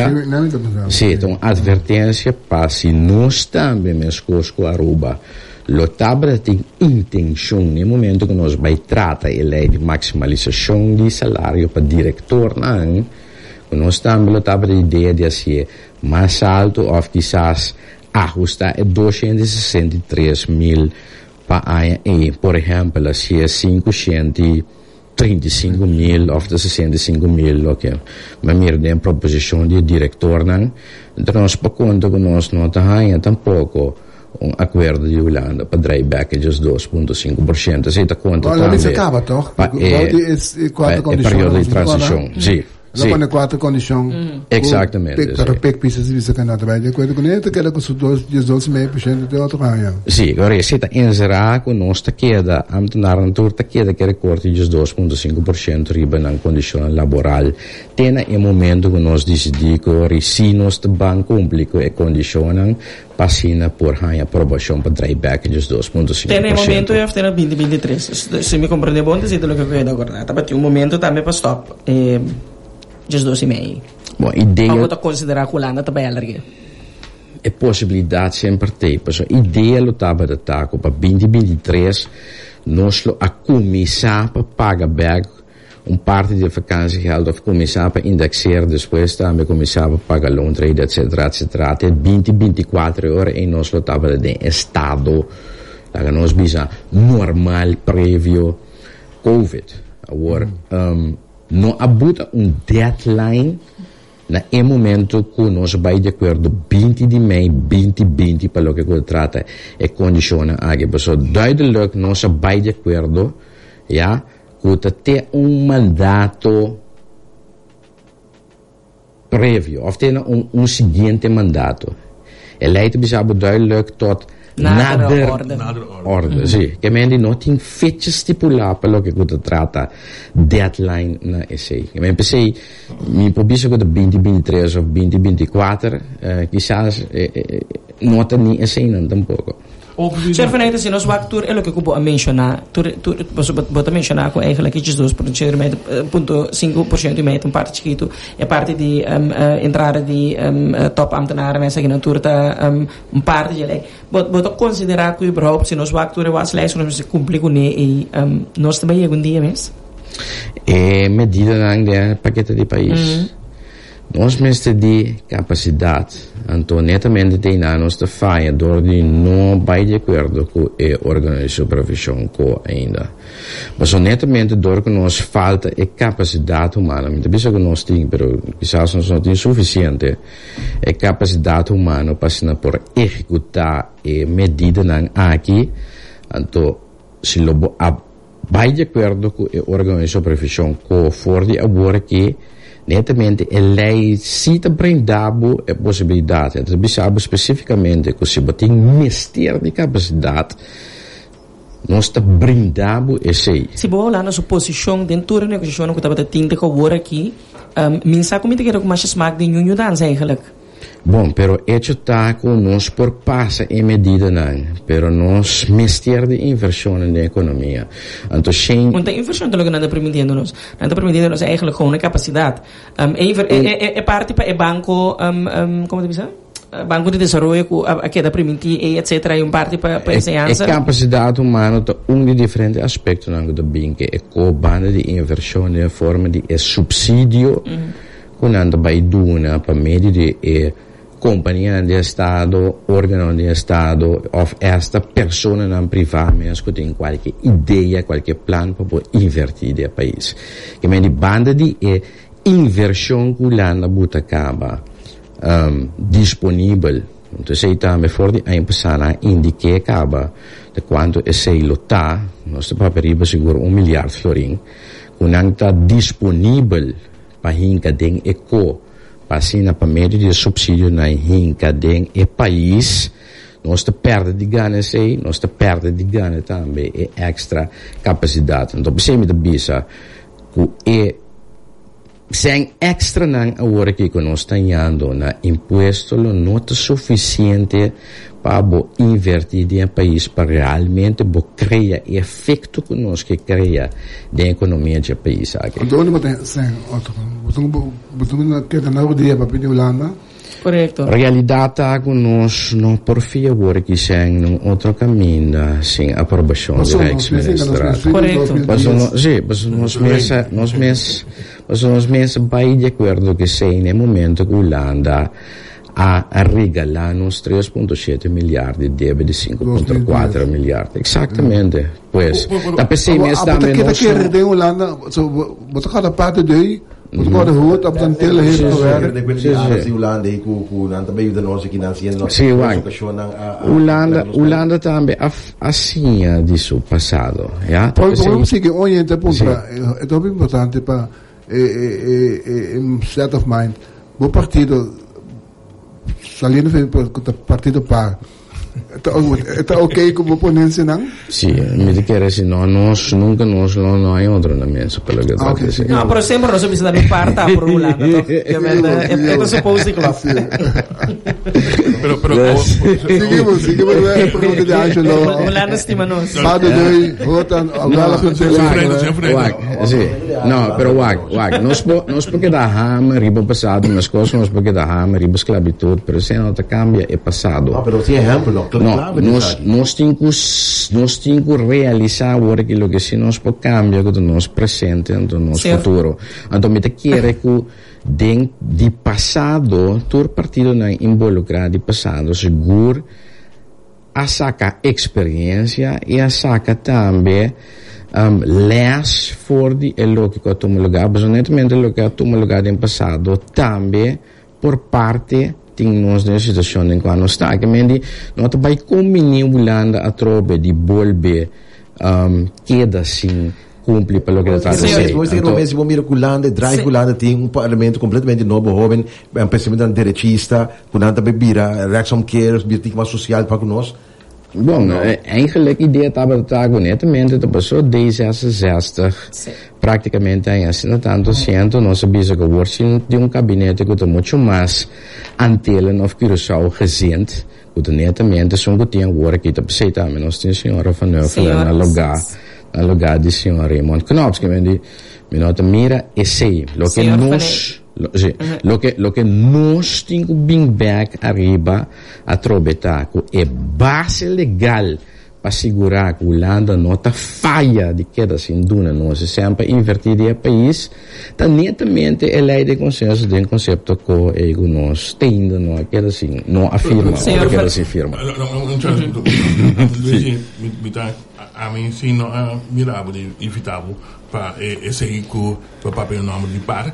sì, un'advertenza passi non stambi me scosco a Ruba lo tabra ti intenzione nel momento che non sbaitrata e lei di maximalizzazione di salario per direttore non stambi lo tabra l'idea di essere más alto o quizás ajusta e 263.000 per año e per esempio si è 35.000 of the 65.000 okay. Ma mirde in proposizione di direttore non traspa conto che non ha tampoco un accordo di Holanda per dry packages 2.5% si ta conto ma non si acaba toch il periodo di transizione sì sì con le quattro condizioni esattamente per pick pieces di seconda parte quello con niente che la costruzione di 12% di altro anno sì ora si sta in zera con nostra chieda amtenaren torta chieda che ricordi di 12.5% riba in condizione laborale tena in momento che nos decidi che risinos de banco pubblico e condizione passina por hai approvazione per dry packages 2.5% tena in momento e aftera 2023 se mi comprende bonte siete lo che vedo guardata per un momento tambe per stop just 12,5. Bom, ideia... Como está considerado que Holanda também é larga? É possibilidade sempre tem. A ideia lutava de ataque para 2023 nós a começar para pagar back parte de vakantiegeld of começar para indexar depois também começar para pagar loan trade etc etc até 2024 horas e nós lutava de estado para nós bisa normal prévio COVID agora non abbiamo un deadline nel momento che non si va d'accordo 20 di mai 2020 per lo che tratta e condiziona anche perché duidelijk non si va d'accordo ja, che c'è un mandato previo of c'è un seguente mandato e lei bisogna duidelijk tot nader orde sì che mendi nothing fece stipulare per lo che cosa tratta deadline na essay che men pensei mi probiso che da 2023 o 2024 quizás nota ni essay non tampoco Sir Faneyte se nos waktu è lo che cubo a mencionar tu posso bota mencionar con eigenlijk iets dus per .5% in meta un parte chiquito e parte di entrare di top ambtenaren mensen in een turta un parte je lei bota considerar que überhaupt se nos waktu é was leis nos cumplir com e nós também é um dia mes e medida lang de paquete de país nós mestre de capacidade netamente dei nanos da FIA door di non vai de acordo com o órgão de supervisão co ainda mas netamente door que nós falta e capacidade humana muito bem que nós temos pero quizás nós não temos suficiente e capacidade humana para se na por executar e medida nang aqui então se lobo vai de acordo com o órgão de supervisão co for de agora que netamente e lei si te brindavo e possibilità te bisogna specificamente così batin mestiere di capacità non sta brindavo e sei si può la nostra posizione dentro la negociazione che tabata tinte che ora che minsa come te che come si smaak di new dance eigenlijk bon però è città con non sporpassa e medida non però non mestiere di inversione dell'economia anto shen quanta inversione te lo che non sta permitendo eigenlijk gewoon een capaciteit e parte pa e banco come te bisa banco di desarrollo che da permiti e eccetera e un parte per enseñanza e capacità umana da un di differenti aspetti anche da binke e co bande di inversione in forma di subsidio quando baiduna per medi di compagnia di Stato, organo di Stato, o questa persona non privata, mi ascolta in qualche idea, qualche plan proprio invertire il paese. Che mi banda di inversione che l'hanno buttata disponibile. Quindi se è fuori a impersana indica cava, da quanto è sei lotta, nostro paperiba sicuro 1 miliardo florin, un'anta disponibile pa hinka deng eco passina pa medio de subsídio na hinka deng e país non si perde di gane sei, non si perde di gane tambe e extra capacità. Non possiamo dire che se extra non ora che non sta andando na imposto non è sufficiente per invertire in paese per realmente creare effetto che non si crea nell'economia del paese. Corretto. Realizzata con noi non porfia vuole che sia un altro cammino sin approvazione diretta ministeriale. Corretto. Sono smessa bai di accordo che sei nel momento che Holanda ha regalato 3.7 miliardi di debito di 5.4 miliardi. Esattamente. Pues. Da per sei mesi da meno. Perché Holanda so botta parte dei Quando ho tanto il head di questi anni Holanda e Cucu tanto bene da noi che nasciendo Holanda anche assegna di suo passato, ja? Poi come si che ogni interpunta è troppo importante per state of mind. Bo partito salendo per partito par Está ok com a ponência, não? Sim, me diqueira assim, nós não há outro na mesa, pelo que eu estou a dizer. Não, por exemplo, nós somos da minha parte, a Holanda, é suposto que lá. Seguimos, é pergunta de Angelo. Holanda estima-nos. Pado de Rotan, Algala, Não, pero Wag, nós porque da Hammer, riba passado, nas coisas, nós porque da Hammer, riba esclavitude, pero se não te cambia, é passado. Ah, pero tem exemplo, No, non stiamo realizzando quello che si non può cambiare con il nostro presente e il nostro futuro. Andiamo a chiedere che di passato, il partito non involucra di passato, sicuro, ha sacca esperienza e ha sacca anche less fuori e lo che ha omologato, personalmente lo che ha omologato in passato, anche per parte Tingnons nella situazione in cui non sta, quindi non è come Holanda a troppe di bolbe chiedersi cumpli per lo che sta facendo. Se si può dire che Holanda ha un parlamento completamente nuovo, giovane, un pensamento derecista, con tanta bebida, rechtsomkeer, birtigma sociale per noi. Bon, eigenlijk idee dat we netamente de persoon D66 praticamente in assina tanto siento non si bisa geworden di un kabinet che è molto mas antelen of Curaçao gezien dat netamente sono goed in woord che op zit aan menos de signora van Loga di signor Raymond Knops che quindi minota mira e sei lo che nos lo che non stingo bring back arriba a trobetaco è base legal per assicurare che l'Olanda nota faglia di chiedersi in duna non si sempre invertiti al paese da nettamente è lei del consenso del concetto che non stendono a chiedersi non affirma a chiedersi firma non c'è tutto Luigi mi dà a me sino a miravo di evitavo pa e seico pa papel nome di par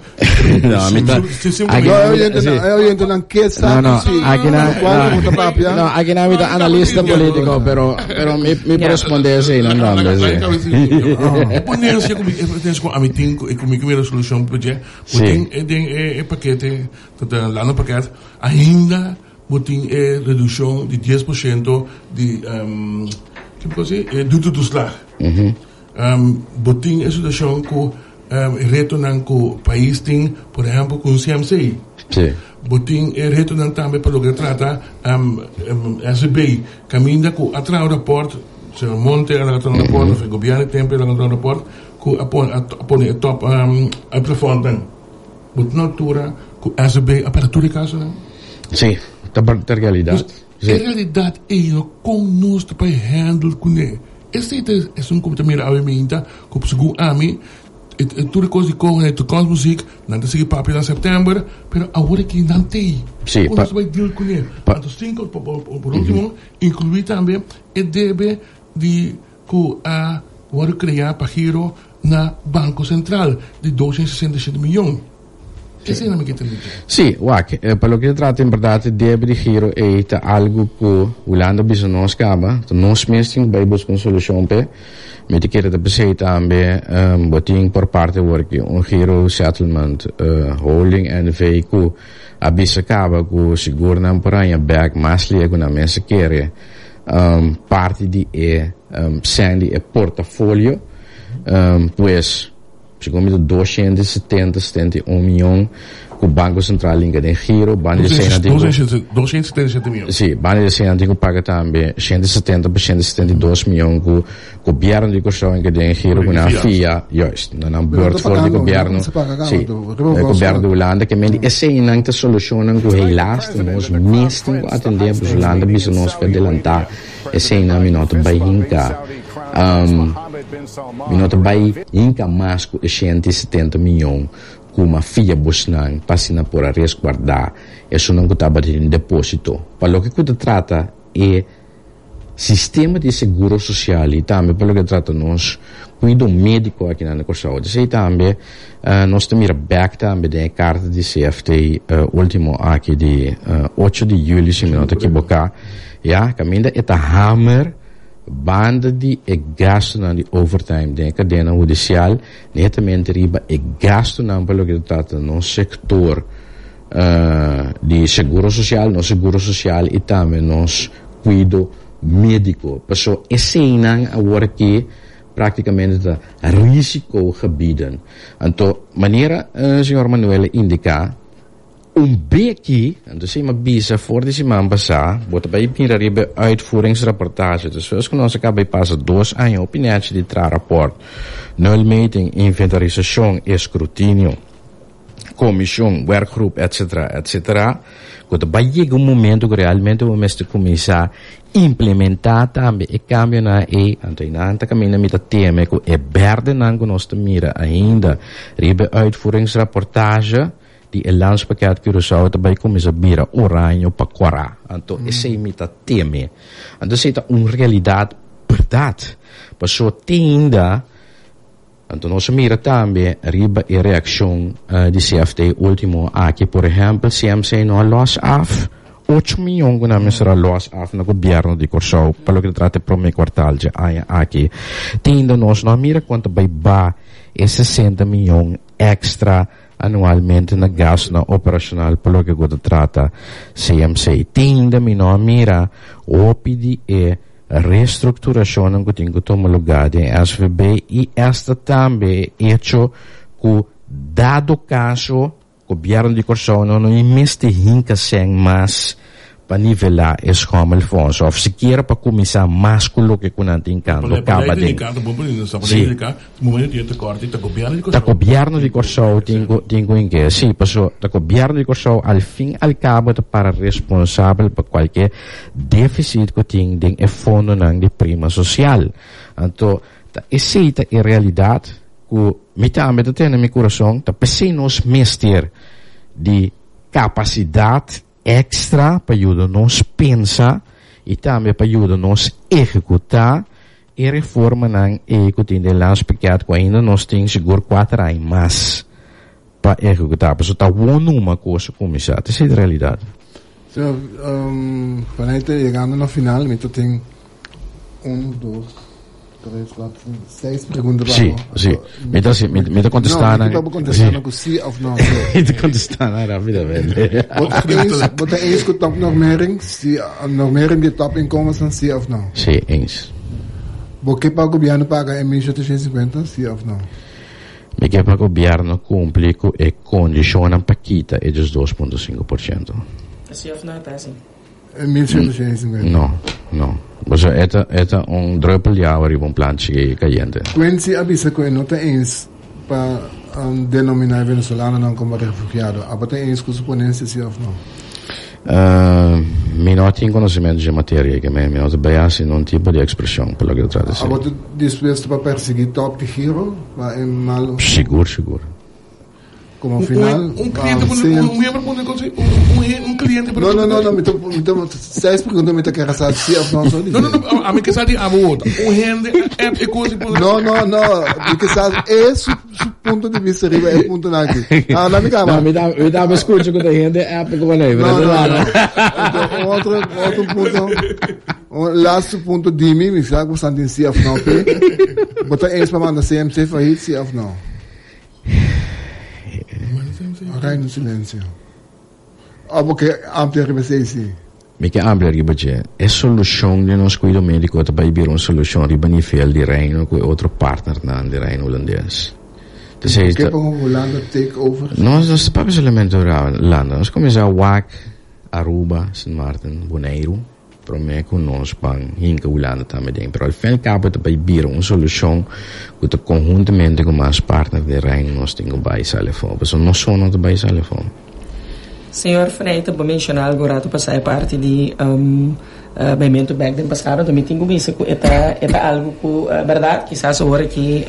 no mi sta io entro l'anchezza no mi da analista politico però mi risponde sei non andando sì ponersi come a meeting e come vera solution project putin e paquete tutta l'anno paquete ainda putin e riduzione di 10% di così è tutto slag. Botting è situazione con ritornando paesi, per esempio con CMC. Sì. Botting è ritornando anche per lo che tratta SB, cammina con altro rapporto, se monte altro rapporto, se governo tempo altro rapporto, con appone top approfondan. Botnatura con SB apertura caso. Sì, per realtà. In realtà io con nostro per handle con lei. E se è un computer avvimenta, come secondo me, e tutte cose con il cos music, non si papilla in settembre, però ora che non ti. Sì, ma vai deal con lei. Tanto singolo per ultimo, incluita anche e deve di co a vuole creare pagiro na Banco Central di 267 milioni. Sì, perché tratta in debiti giro e algo che Holanda bisogna scava, non smesting Bibles con solution per mettere da peseta ambe botting per parte work un giro settlement holding and vehicle abisa cava ku sigurna amparanya back masli con amessa kere parti di e sandy e portafoglio pues secondo 270 milioni con Banco Central in giro, bani di 277 milioni. Sì, bani di 6 paga anche 170-172 milioni con governo di Kòrsou in giro con la FIA, giusto, non hanno beurt fuori di governo. Sì, il governo di Holanda che mendi e se in anche soluzione con il last nos nesting attendere Holanda bisogna adelantare e se in minuto bainca. Minuto bai inca masco e 170 milioni come figlia bosnan passina por a resguardare e sono ancora in deposito. Quello che tratta è sistema di seguro sociale, tambe quello che tratta nos quindi un medico aqui na Kòrsou e tambe nos mira back tambe de carta di CFT ultimo aqui di 8 di julho se minuto aqui boca ya caminda eta hammer banden die ik gasten aan die overtime denken, die aan judiciaal, nettamente riba ik gasten aan quello che tratta non sector di seguro sociale e tame nos guido medico. Perso e se inang a worki praticamente da risico gebieden. Anto maniera signor Manuel indica un beetje, en dus eenmaal biza voor deze maand basa, wordt bij je ribe uitvoeringsrapportage. Dus zoals kunnen onze kabel passen doos aan je opinatie die tra rapport. Nulmeting, inventarisatie, escrutinio, commission, werkgroep, etcetera. Quando vai a un momento che realmente vuoi mettere come sa implementata e cambiano e antonante cammina mita teme e berde nango nostra mira ainda ribe uitvoeringsrapportage di el landspakket Curaçao daarbij kom is abira oranje pakwara anto ese imita teme anto seta un realidad verdad paso tinda anto no se mira tambe riba e reaction di CFT ultimo a che por ejemplo CMC no loss af 8 miljoen kuna mesra loss af na governo di Curaçao per lo che tratta prome quartalje a che tinda nos no mira quanto bai ba e 60 miljoen extra annualmente na gas na operacional pelo que goda trata CMC tinda minó mira OPD e reestruturação que tem que tomar lugar de SVB e esta também hecho que dado caso o governo de Kòrsou não investe hinca sem mas para nivelar esse como ele fons ou sequer para começar mais com o que quando tem canto acaba de da governo de Kòrsou tenho em que sim passou da governo de Kòrsou al fim al cabo para responsável por qualquer déficit que tem de fundo não de prima social então esse é a realidade que metade da tenho no meu coração tá pensemos mestre de capacidade extra para ajudar nos pensa e também para ajudar nos executar e reforma não executar de lá porque ainda nós temos seguro 4 anos mais para executar, mas está uma coisa começar, essa é a realidade. Então, Faneyte, chegando no final, eu tenho 6 perguntas para você. Sim, me contestaram. Não, me contestaram com sim ou não. Me contestaram rapidamente. Bota eens com top normering, se a normering de top incomes são sim ou não. Sim, eens. Porque para o governo paga em 1.750, sim ou não? Porque para o governo cumpre e condiciona paquita é de 2,5%. Sim ou não está assim? Em 1.750? Não. Bosa eta un druppel jawari bon plantje cayente. Quincy avisa que no te ens pa denominar venezolano non como refugiado. Abate ens que suponense si of no. Mi noti in conoscimento di materia che mi noti biasi non tipo di expressione per lo che tratta. Abate dispuesto pa perseguir top di giro, va in malo. Sicuro. como final. Um cliente por então vocês perguntam me tá quer assar se ou não sou. Não, a mim que sabe a outra. Um rende é coisa. Não, porque sabe esse ponto de vista é ponto naqui. Ah, não me calma. Não, me dá mais curto que o rende é como não é. Não. Outro ponto. Un laatste punt dimmi, mi sa constant in CF nou pe. Wat eens maar aan de CMC van hier CF nou. Rein in silenzio. Abo che amplia ribesesi. Mica amplia ribesesi. È solution di non scuido medico a baby un solution ribanifel di Reino con altro partner nan di Reino Hollandes. Che per Holanda take over. No, non sta proprio solamente Holanda. Non come sa WAC, Aruba, Sint Maarten, Bonaire. Per me con non span in Holanda tammi dentro però il fan capo te per bere una soluzione che te conjuntamente con mas partner del Rijn non stingo by telefono perché non sono by telefono. Signor Faneyte, per menzionare algo rato passare parte di movimento back del passato, mi tengo visto che è algo che verdad quizás ora che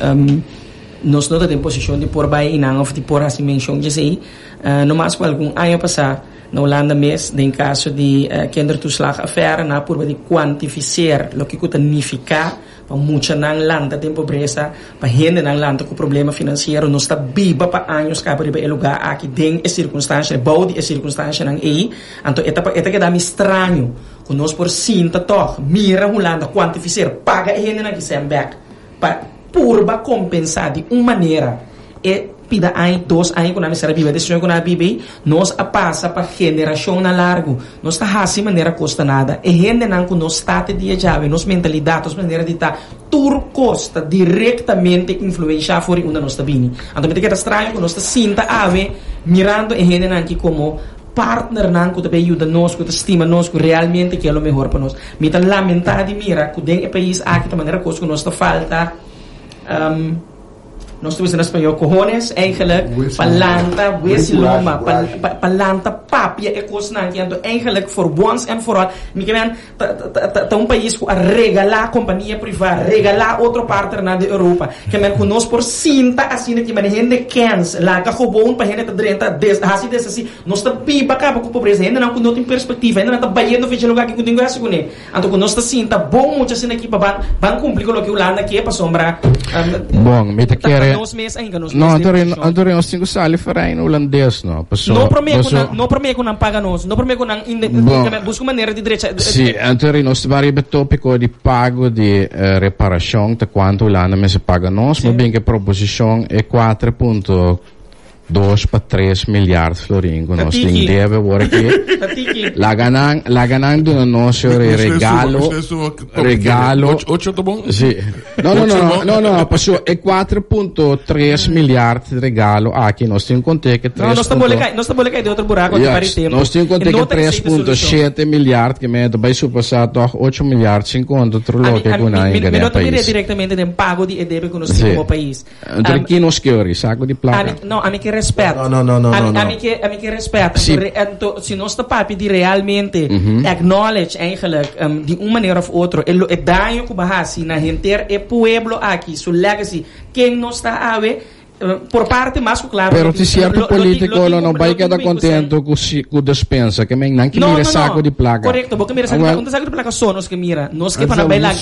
nos nota in posizione di por by in of di por assim mention que sei, no mas algum ano passar na Holanda mesmo, em caso de kindertoeslagaffaire, na por de quantificar, lo que tanificar, para muita na Holanda tem pobreza, para gente na Holanda com problema financeiro, não está viva para anos, capaz de lugar aqui tem essa circunstância, bode essa circunstância na EI, então é que dá me estranho, que nós por cinta toh, mira Holanda quantificar, paga gente na Gisenberg, para purba compensar de uma maneira, é pida aí 2 anos quando a minha viva desse quando a bebê nós a passa para geração na largo nós tá assim maneira custa nada e gente não com nós tá te dia já nós mentalidade nós maneira de tá tur costa diretamente influenciar fora onde nós tá vindo então me fica estranho quando nós tá sinta ave mirando e gente não que como partner não que te ajuda nós que te estima nós que realmente que é o melhor para nós me tá lamentar de mira que dentro do país aqui da maneira costa que nós tá falta nós temos em espanhol cojones, eigenlijk, palanta, wesloma, palanta, papia, é coisa não, então, eigenlijk, for once and for all, me que tá país que a regalar companhia privada, regalar outro partner na da Europa, que men com nós por cinta, assim, que men gente cans, lá, que roubou para gente, assim, nós tá pipa, acaba com pobreza, ainda não, não tem perspectiva, ainda não tá banhando, veja lugar que tem graça com ele, então, com nós tá cinta, bom, muito assim, aqui, para ban cumprir o que o Holanda aqui é para sombra. Bom, me tá querendo. No, anterior nós tínhamos ali fora em holandês, não. Não prometo não paga nós, não prometo não busco maneira de direita. Sim, anterior nós variava tópico de pago de reparação, de quanto lá na mesa paga nós, mas bem que a proposição é 4.2 para 3 miljardi florin con nostri in deve vuole che la ganando un nostro regalo sì no passo e 4.3 miliardi regalo a chi non sto in conte che 3 no non sto bolle che di altro buraco di pari tempo non sto in conte che 3.7 miliardi che me dobai su passato 8 miliardi 50 trullo che con hai in realtà mi dire direttamente del pago di deve con nostro nuovo paese perché non schiori sacco di placa no amiche rispetto no. Amiche rispetto sì. Se non sta papi di realmente acknowledge eigenlijk di una maniera of otro e daño que bahasi na gente e pueblo aqui su legacy quem non sta ave por parte mas claro però ti certo politico lo non vai che da contento con despensa che men anche mira sacco di placa corretto perché mira sacco di placa sono che mira non che para bailar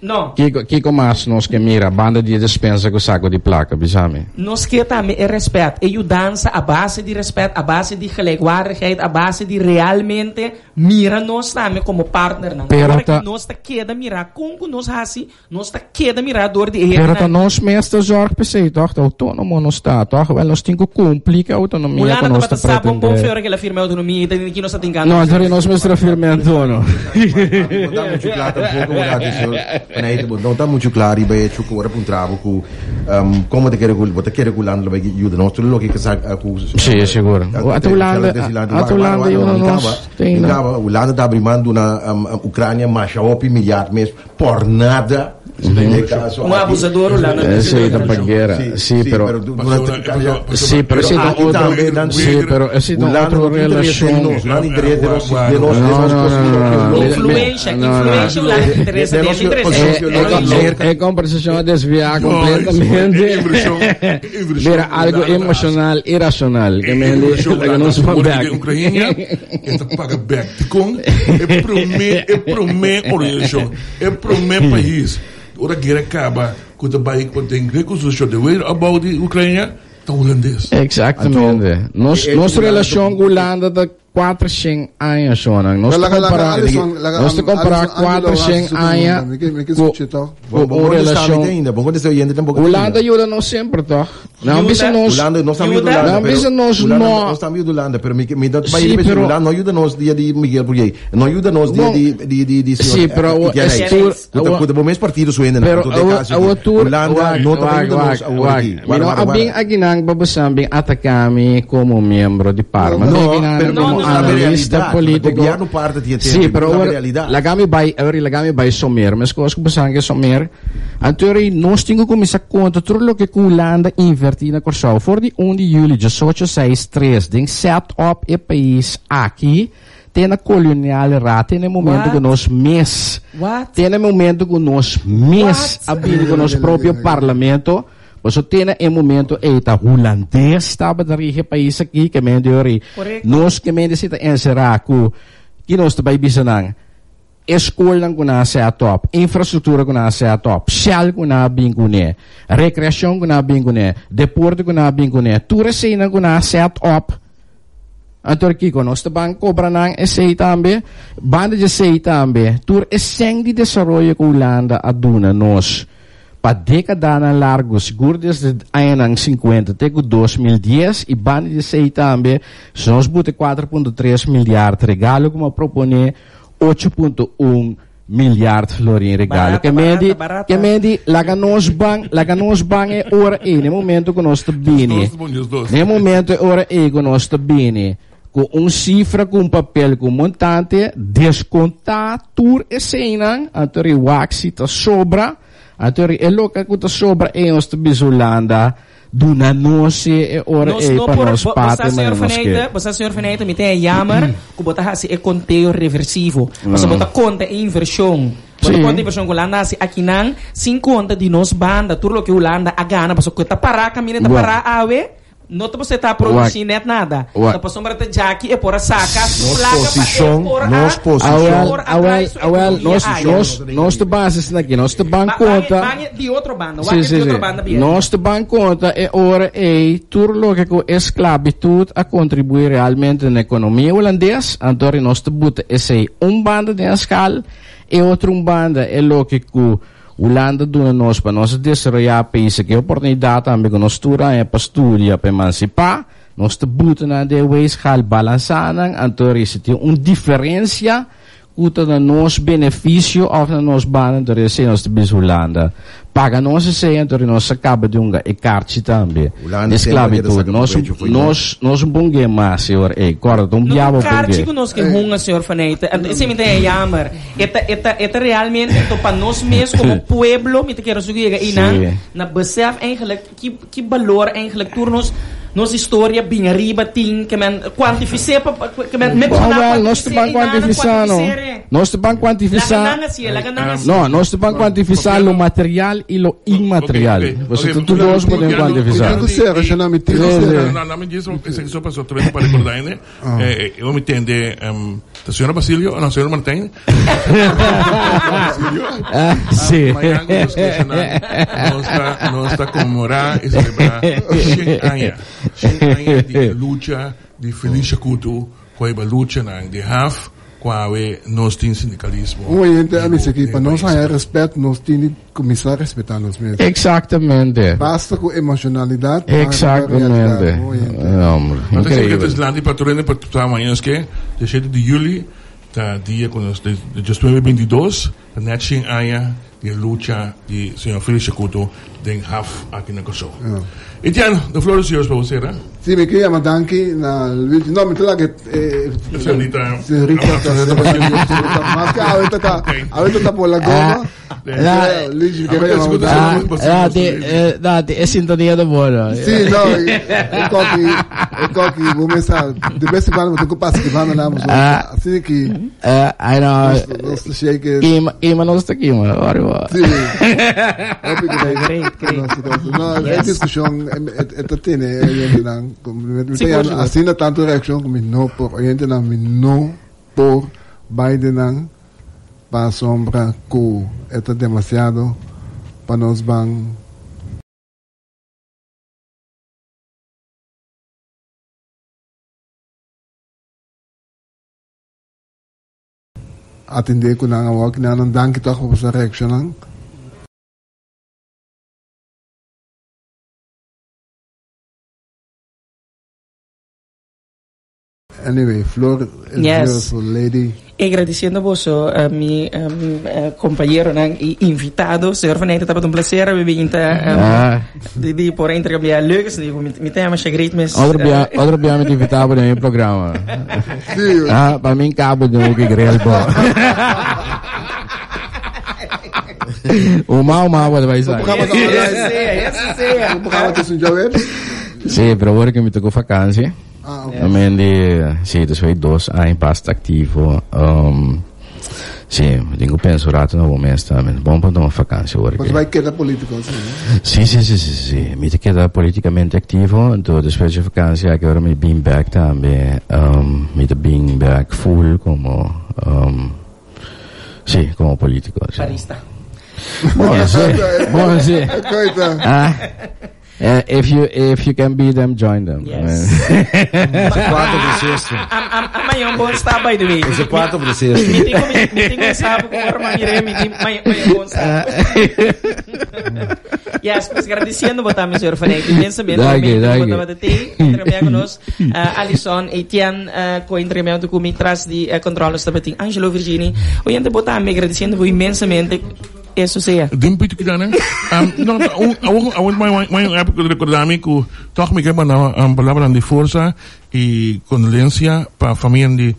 no chi comas non che mira banda di despensa con sacco di placa bisami non che tami e rispetto e io danza a base di rispetto a base di gelijkwaardigheid a base di realmente mira non stami come partner non perché non sta queda mira con nos hasi non sta queda mirador di era però non smesta zorg per sei toch autonomo non stato, quello stinco complica autonomia Mulana con nostra pretendere. Un buon fiore che la firma autonomia di chi non sta ingannando. No, non smestra firma Antonio. Guardiamo più chiaro un po' non sta molto chiaro beh c'ho ancora un travo cu come te che regolando beh aiuta nostro lo che sa cu sì sicuro. Atulanda io non stava Holanda da brimando una Ucraina ma 8 miliardi mes por nada un abusador l'hanno da paghiera é compensação a desviar completamente vira algo emocional irracional que não se paga Ucraina então paga back com é pro meu orientação é pro meu país ora guerra acaba quando vai quando ingressos os show about the Ucraina tão holandês exatamente nossa relação com Holanda da 400 anni sono non sto comparando 400 anni con relazione Holanda aiuta non sempre to non bisogna non stiamo aiutando per mi dà non aiuta nos dia di Miguel Burgei non aiuta nos dia di sì però tutto come partito su ende Holanda non abbiamo aginang babasambing attaccami come membro di Parma no analista politico il parte di sì però legami by sommer ma scusa anche sommer in teoria non stingo come sa conto tutto lo che Holanda invertina Kòrsou for di 11 juli 1863 ding set up e paese aqui tena coloniale rata nel momento che nos mes tena momento che nos mes abbiamo con nos proprio parlamento. Você tem em momento eita holandês estava da região país aqui que mendiori nós que mendicita encerrar com que nós também bisanang escola com a ser top infraestrutura com a ser top sal com a bingune recreação com a bingune deporte com a bingune turismo com a ser top antor que com nós também cobranang esse também banda de esse também tur essência de desenvolvimento com Holanda aduna nós pa década na largo seguro desde anos 50 até 2010 e bani de sei também são os 4.3 milhares regalo como propone 8.1 milhares florin regalo que medi laga nos ban é hora e no momento que nós tabini no momento é hora e que nós tabini com cifra com papel com montante descontar tur e seinan anterior waxita sobra Antore e loca cuta sopra e ost bisulanda duna noce e ora e para nos parte mas senhor Faneyte me tem jammer que botar assim é conteio reversivo mas botar conta e inversão quando conta inversão Holanda se aqui não 50 de nos banda tudo que Holanda a gana passou que tá para caminho tá para ave não você tá produzindo nada tá passou para jaqui e por a saca placa nós posição nós te bases aqui nós te banco conta de outro banda nós te banco conta e ora e turlo que com esclavitude a contribuir realmente na economia holandesa então nós te bota esse banda de escala e outro banda é lógico Holanda dona nós para nós desarrollar países que oportunidade também com nós tura é para estudar para emancipar nós te botam na de ways hal balançanang antor existe diferença uta na nós benefício ou na nós bana antor existe nós te bis Holanda paga nós se antor nós acaba de e carci também esclavitude nós bungue mas senhor e corda biabo bungue carci que nós que hunga senhor Faneyte esse me tem jammer eta realmente to para nós mesmo como pueblo me te quero sugerir e na besef eigenlijk que valor eigenlijk turnos nossa história bem arriba tem que men quantificar que men me conta nós também quantificando nós também quantificar não nós também quantificar o material e o imaterial você tudo nós podemos quantificar não me diz o que isso passou também para recordar né eu me entende a senhora Basílio a senhora Martijn sim nós está comemorar e celebrar 100 anos di lucha di felice culto quei lucha nang di half quale nostin sindicalismo oye amici che non sai rispetto nostin cominciare a rispettare nos mesmos exatamente basta con emocionalidad exatamente amor perché che Islandi patrone per tutta la manhã che 17 di julho dia quando gestione 22 net sin aia die lucha die signor Felice Couto den half aqui na Kòrsou. Etienne, the floor is yours, buonasera. Sì, mi chiamo Danki, no, mi tolga è sintonia da buono. Sì, no, i cochi vou mensar, de vez em quando tenho passo que vamos lá, assim que I know. Nosso shake. Ima não está aqui, mano. Sì. No, è discussione entertainer e complimenti. Assina tanto reaction come no por Oriente na no por Biden para sombra cu é demasiado para nós ban. Attendere con una walk in un danke toch op zijn reaction. Anyway, Flor, yes. Beautiful lady. E agradeciendo vos a mi compañero y invitado, señor Faneyte, ha sido un placer, we beginta di por intercambiar leuks, di mit tema segredo, mas outro bia me invitado no programa. Sim. Ah, para mim cabo do que grel bom. O mal vai sair. Esse é. O programa de São João. Sim, pero agora que me tocou vacância. Ah, okay. Quindi sì, tu sei dos a impasto attivo. Sì, tengo pensato nuovo mesta, buon punto una vacanza ora. Poi vai che da politico, sì. Sì, mi queda politicamente attivo, tu specie vacanza che ora mi being back tambe, mi da being back full come sì, come politico, sì. Parista. Buonasera. If you can be them, join them. Yes. I'm my own bone star, by the way. It's a part of the system. Yes, pues agradeciendo votamos, señor Faneyte. Piensa bien, votamos de ti, entremeágonos, Alison, Etienne, con entremeágonos con mi tras de control, estabetín, Angelo, Virginie. Oyente, votamos, agradeciendo inmensamente. Isso sim. Dimpito que já né? Não, eu época de recordar-me que toque me queima na palavra de força e condolência para a família de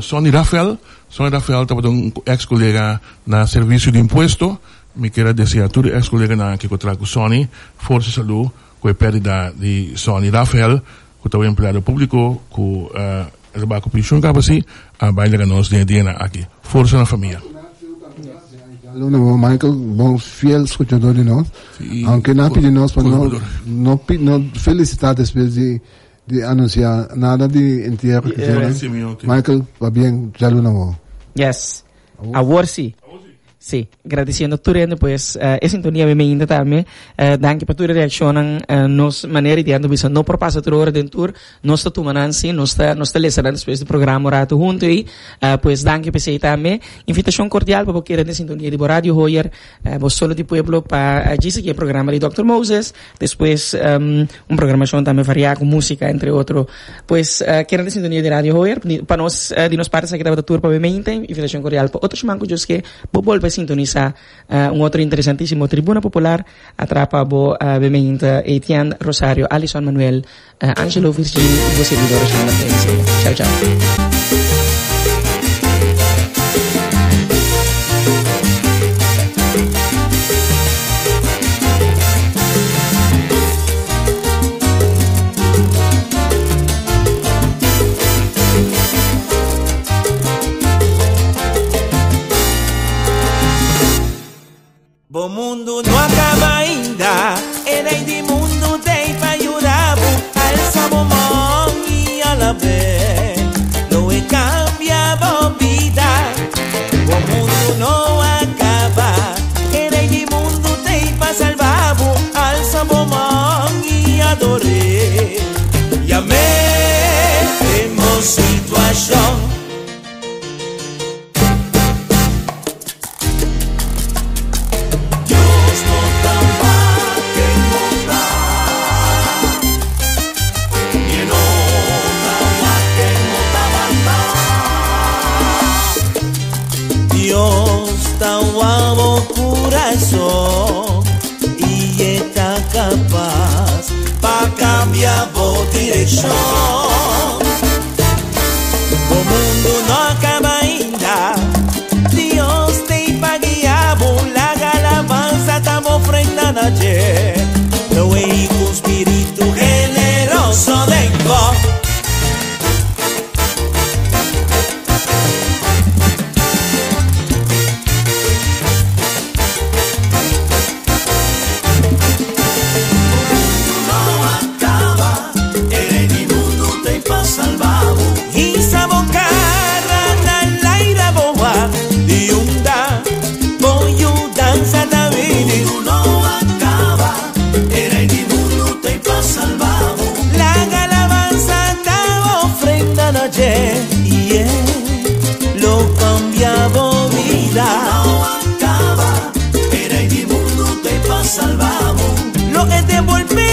Sonny Rafael estava um ex-colega na serviço de imposto, me queira desejar tudo ex-colega na que contrato Sonny, força saúde com a perda de Sonny Rafael, que estava empregado público, com o banco pensão que assim, a baile que nós dentro aqui, força na família. Allora, Michael, buon fiel ascoltatore di noi, sì, anche napi di noi, non felicitate di annunciare nada di intero. Michael, va bene, già lo nuovo. Yes, a voi sì. Sì, agradeciendo tu rende, pues, es sintonía me inda también, danke para tu reaccionan, nos manera de ando bisa, no por pasa tu hora den tour, nos ta tu manansi, nos ta lesera después del programa rato junto y, pues, danke pesei también, invitación cordial para cualquiera de sintonía de Radio Hoyer, vos solo de pueblo para allí seguir el programa de Dr. Moses, después, un programación también variada con música, entre otro, pues, quieren de sintonía de Radio Hoyer, para nos, de nos partes, aquí estaba tu tour para me inten, invitación cordial para otros mancos, yo es que, volve sintoniza un altro interessantissimo Tribuna Popular a Trapabo, ovviamente Etienne, Rosario, Alison Manuel, Angelo Virgini, il vostro servitore Rochelle Martijn. Ciao. O mundo não acaba ainda, ele de mundo tem para ajudar, alça o mão e ela vê, não é cambia a vida. O mundo não acaba, ele de mundo tem para salvar, alça o mão e adorei. E amemos situação. abbiamo direzione. O mundo non acaba ainda, Dios te pagueavo, la galavanza tamo ofrendando ayer. Lo ei con spirito generoso tengo. Salvamos lo que devolvemos.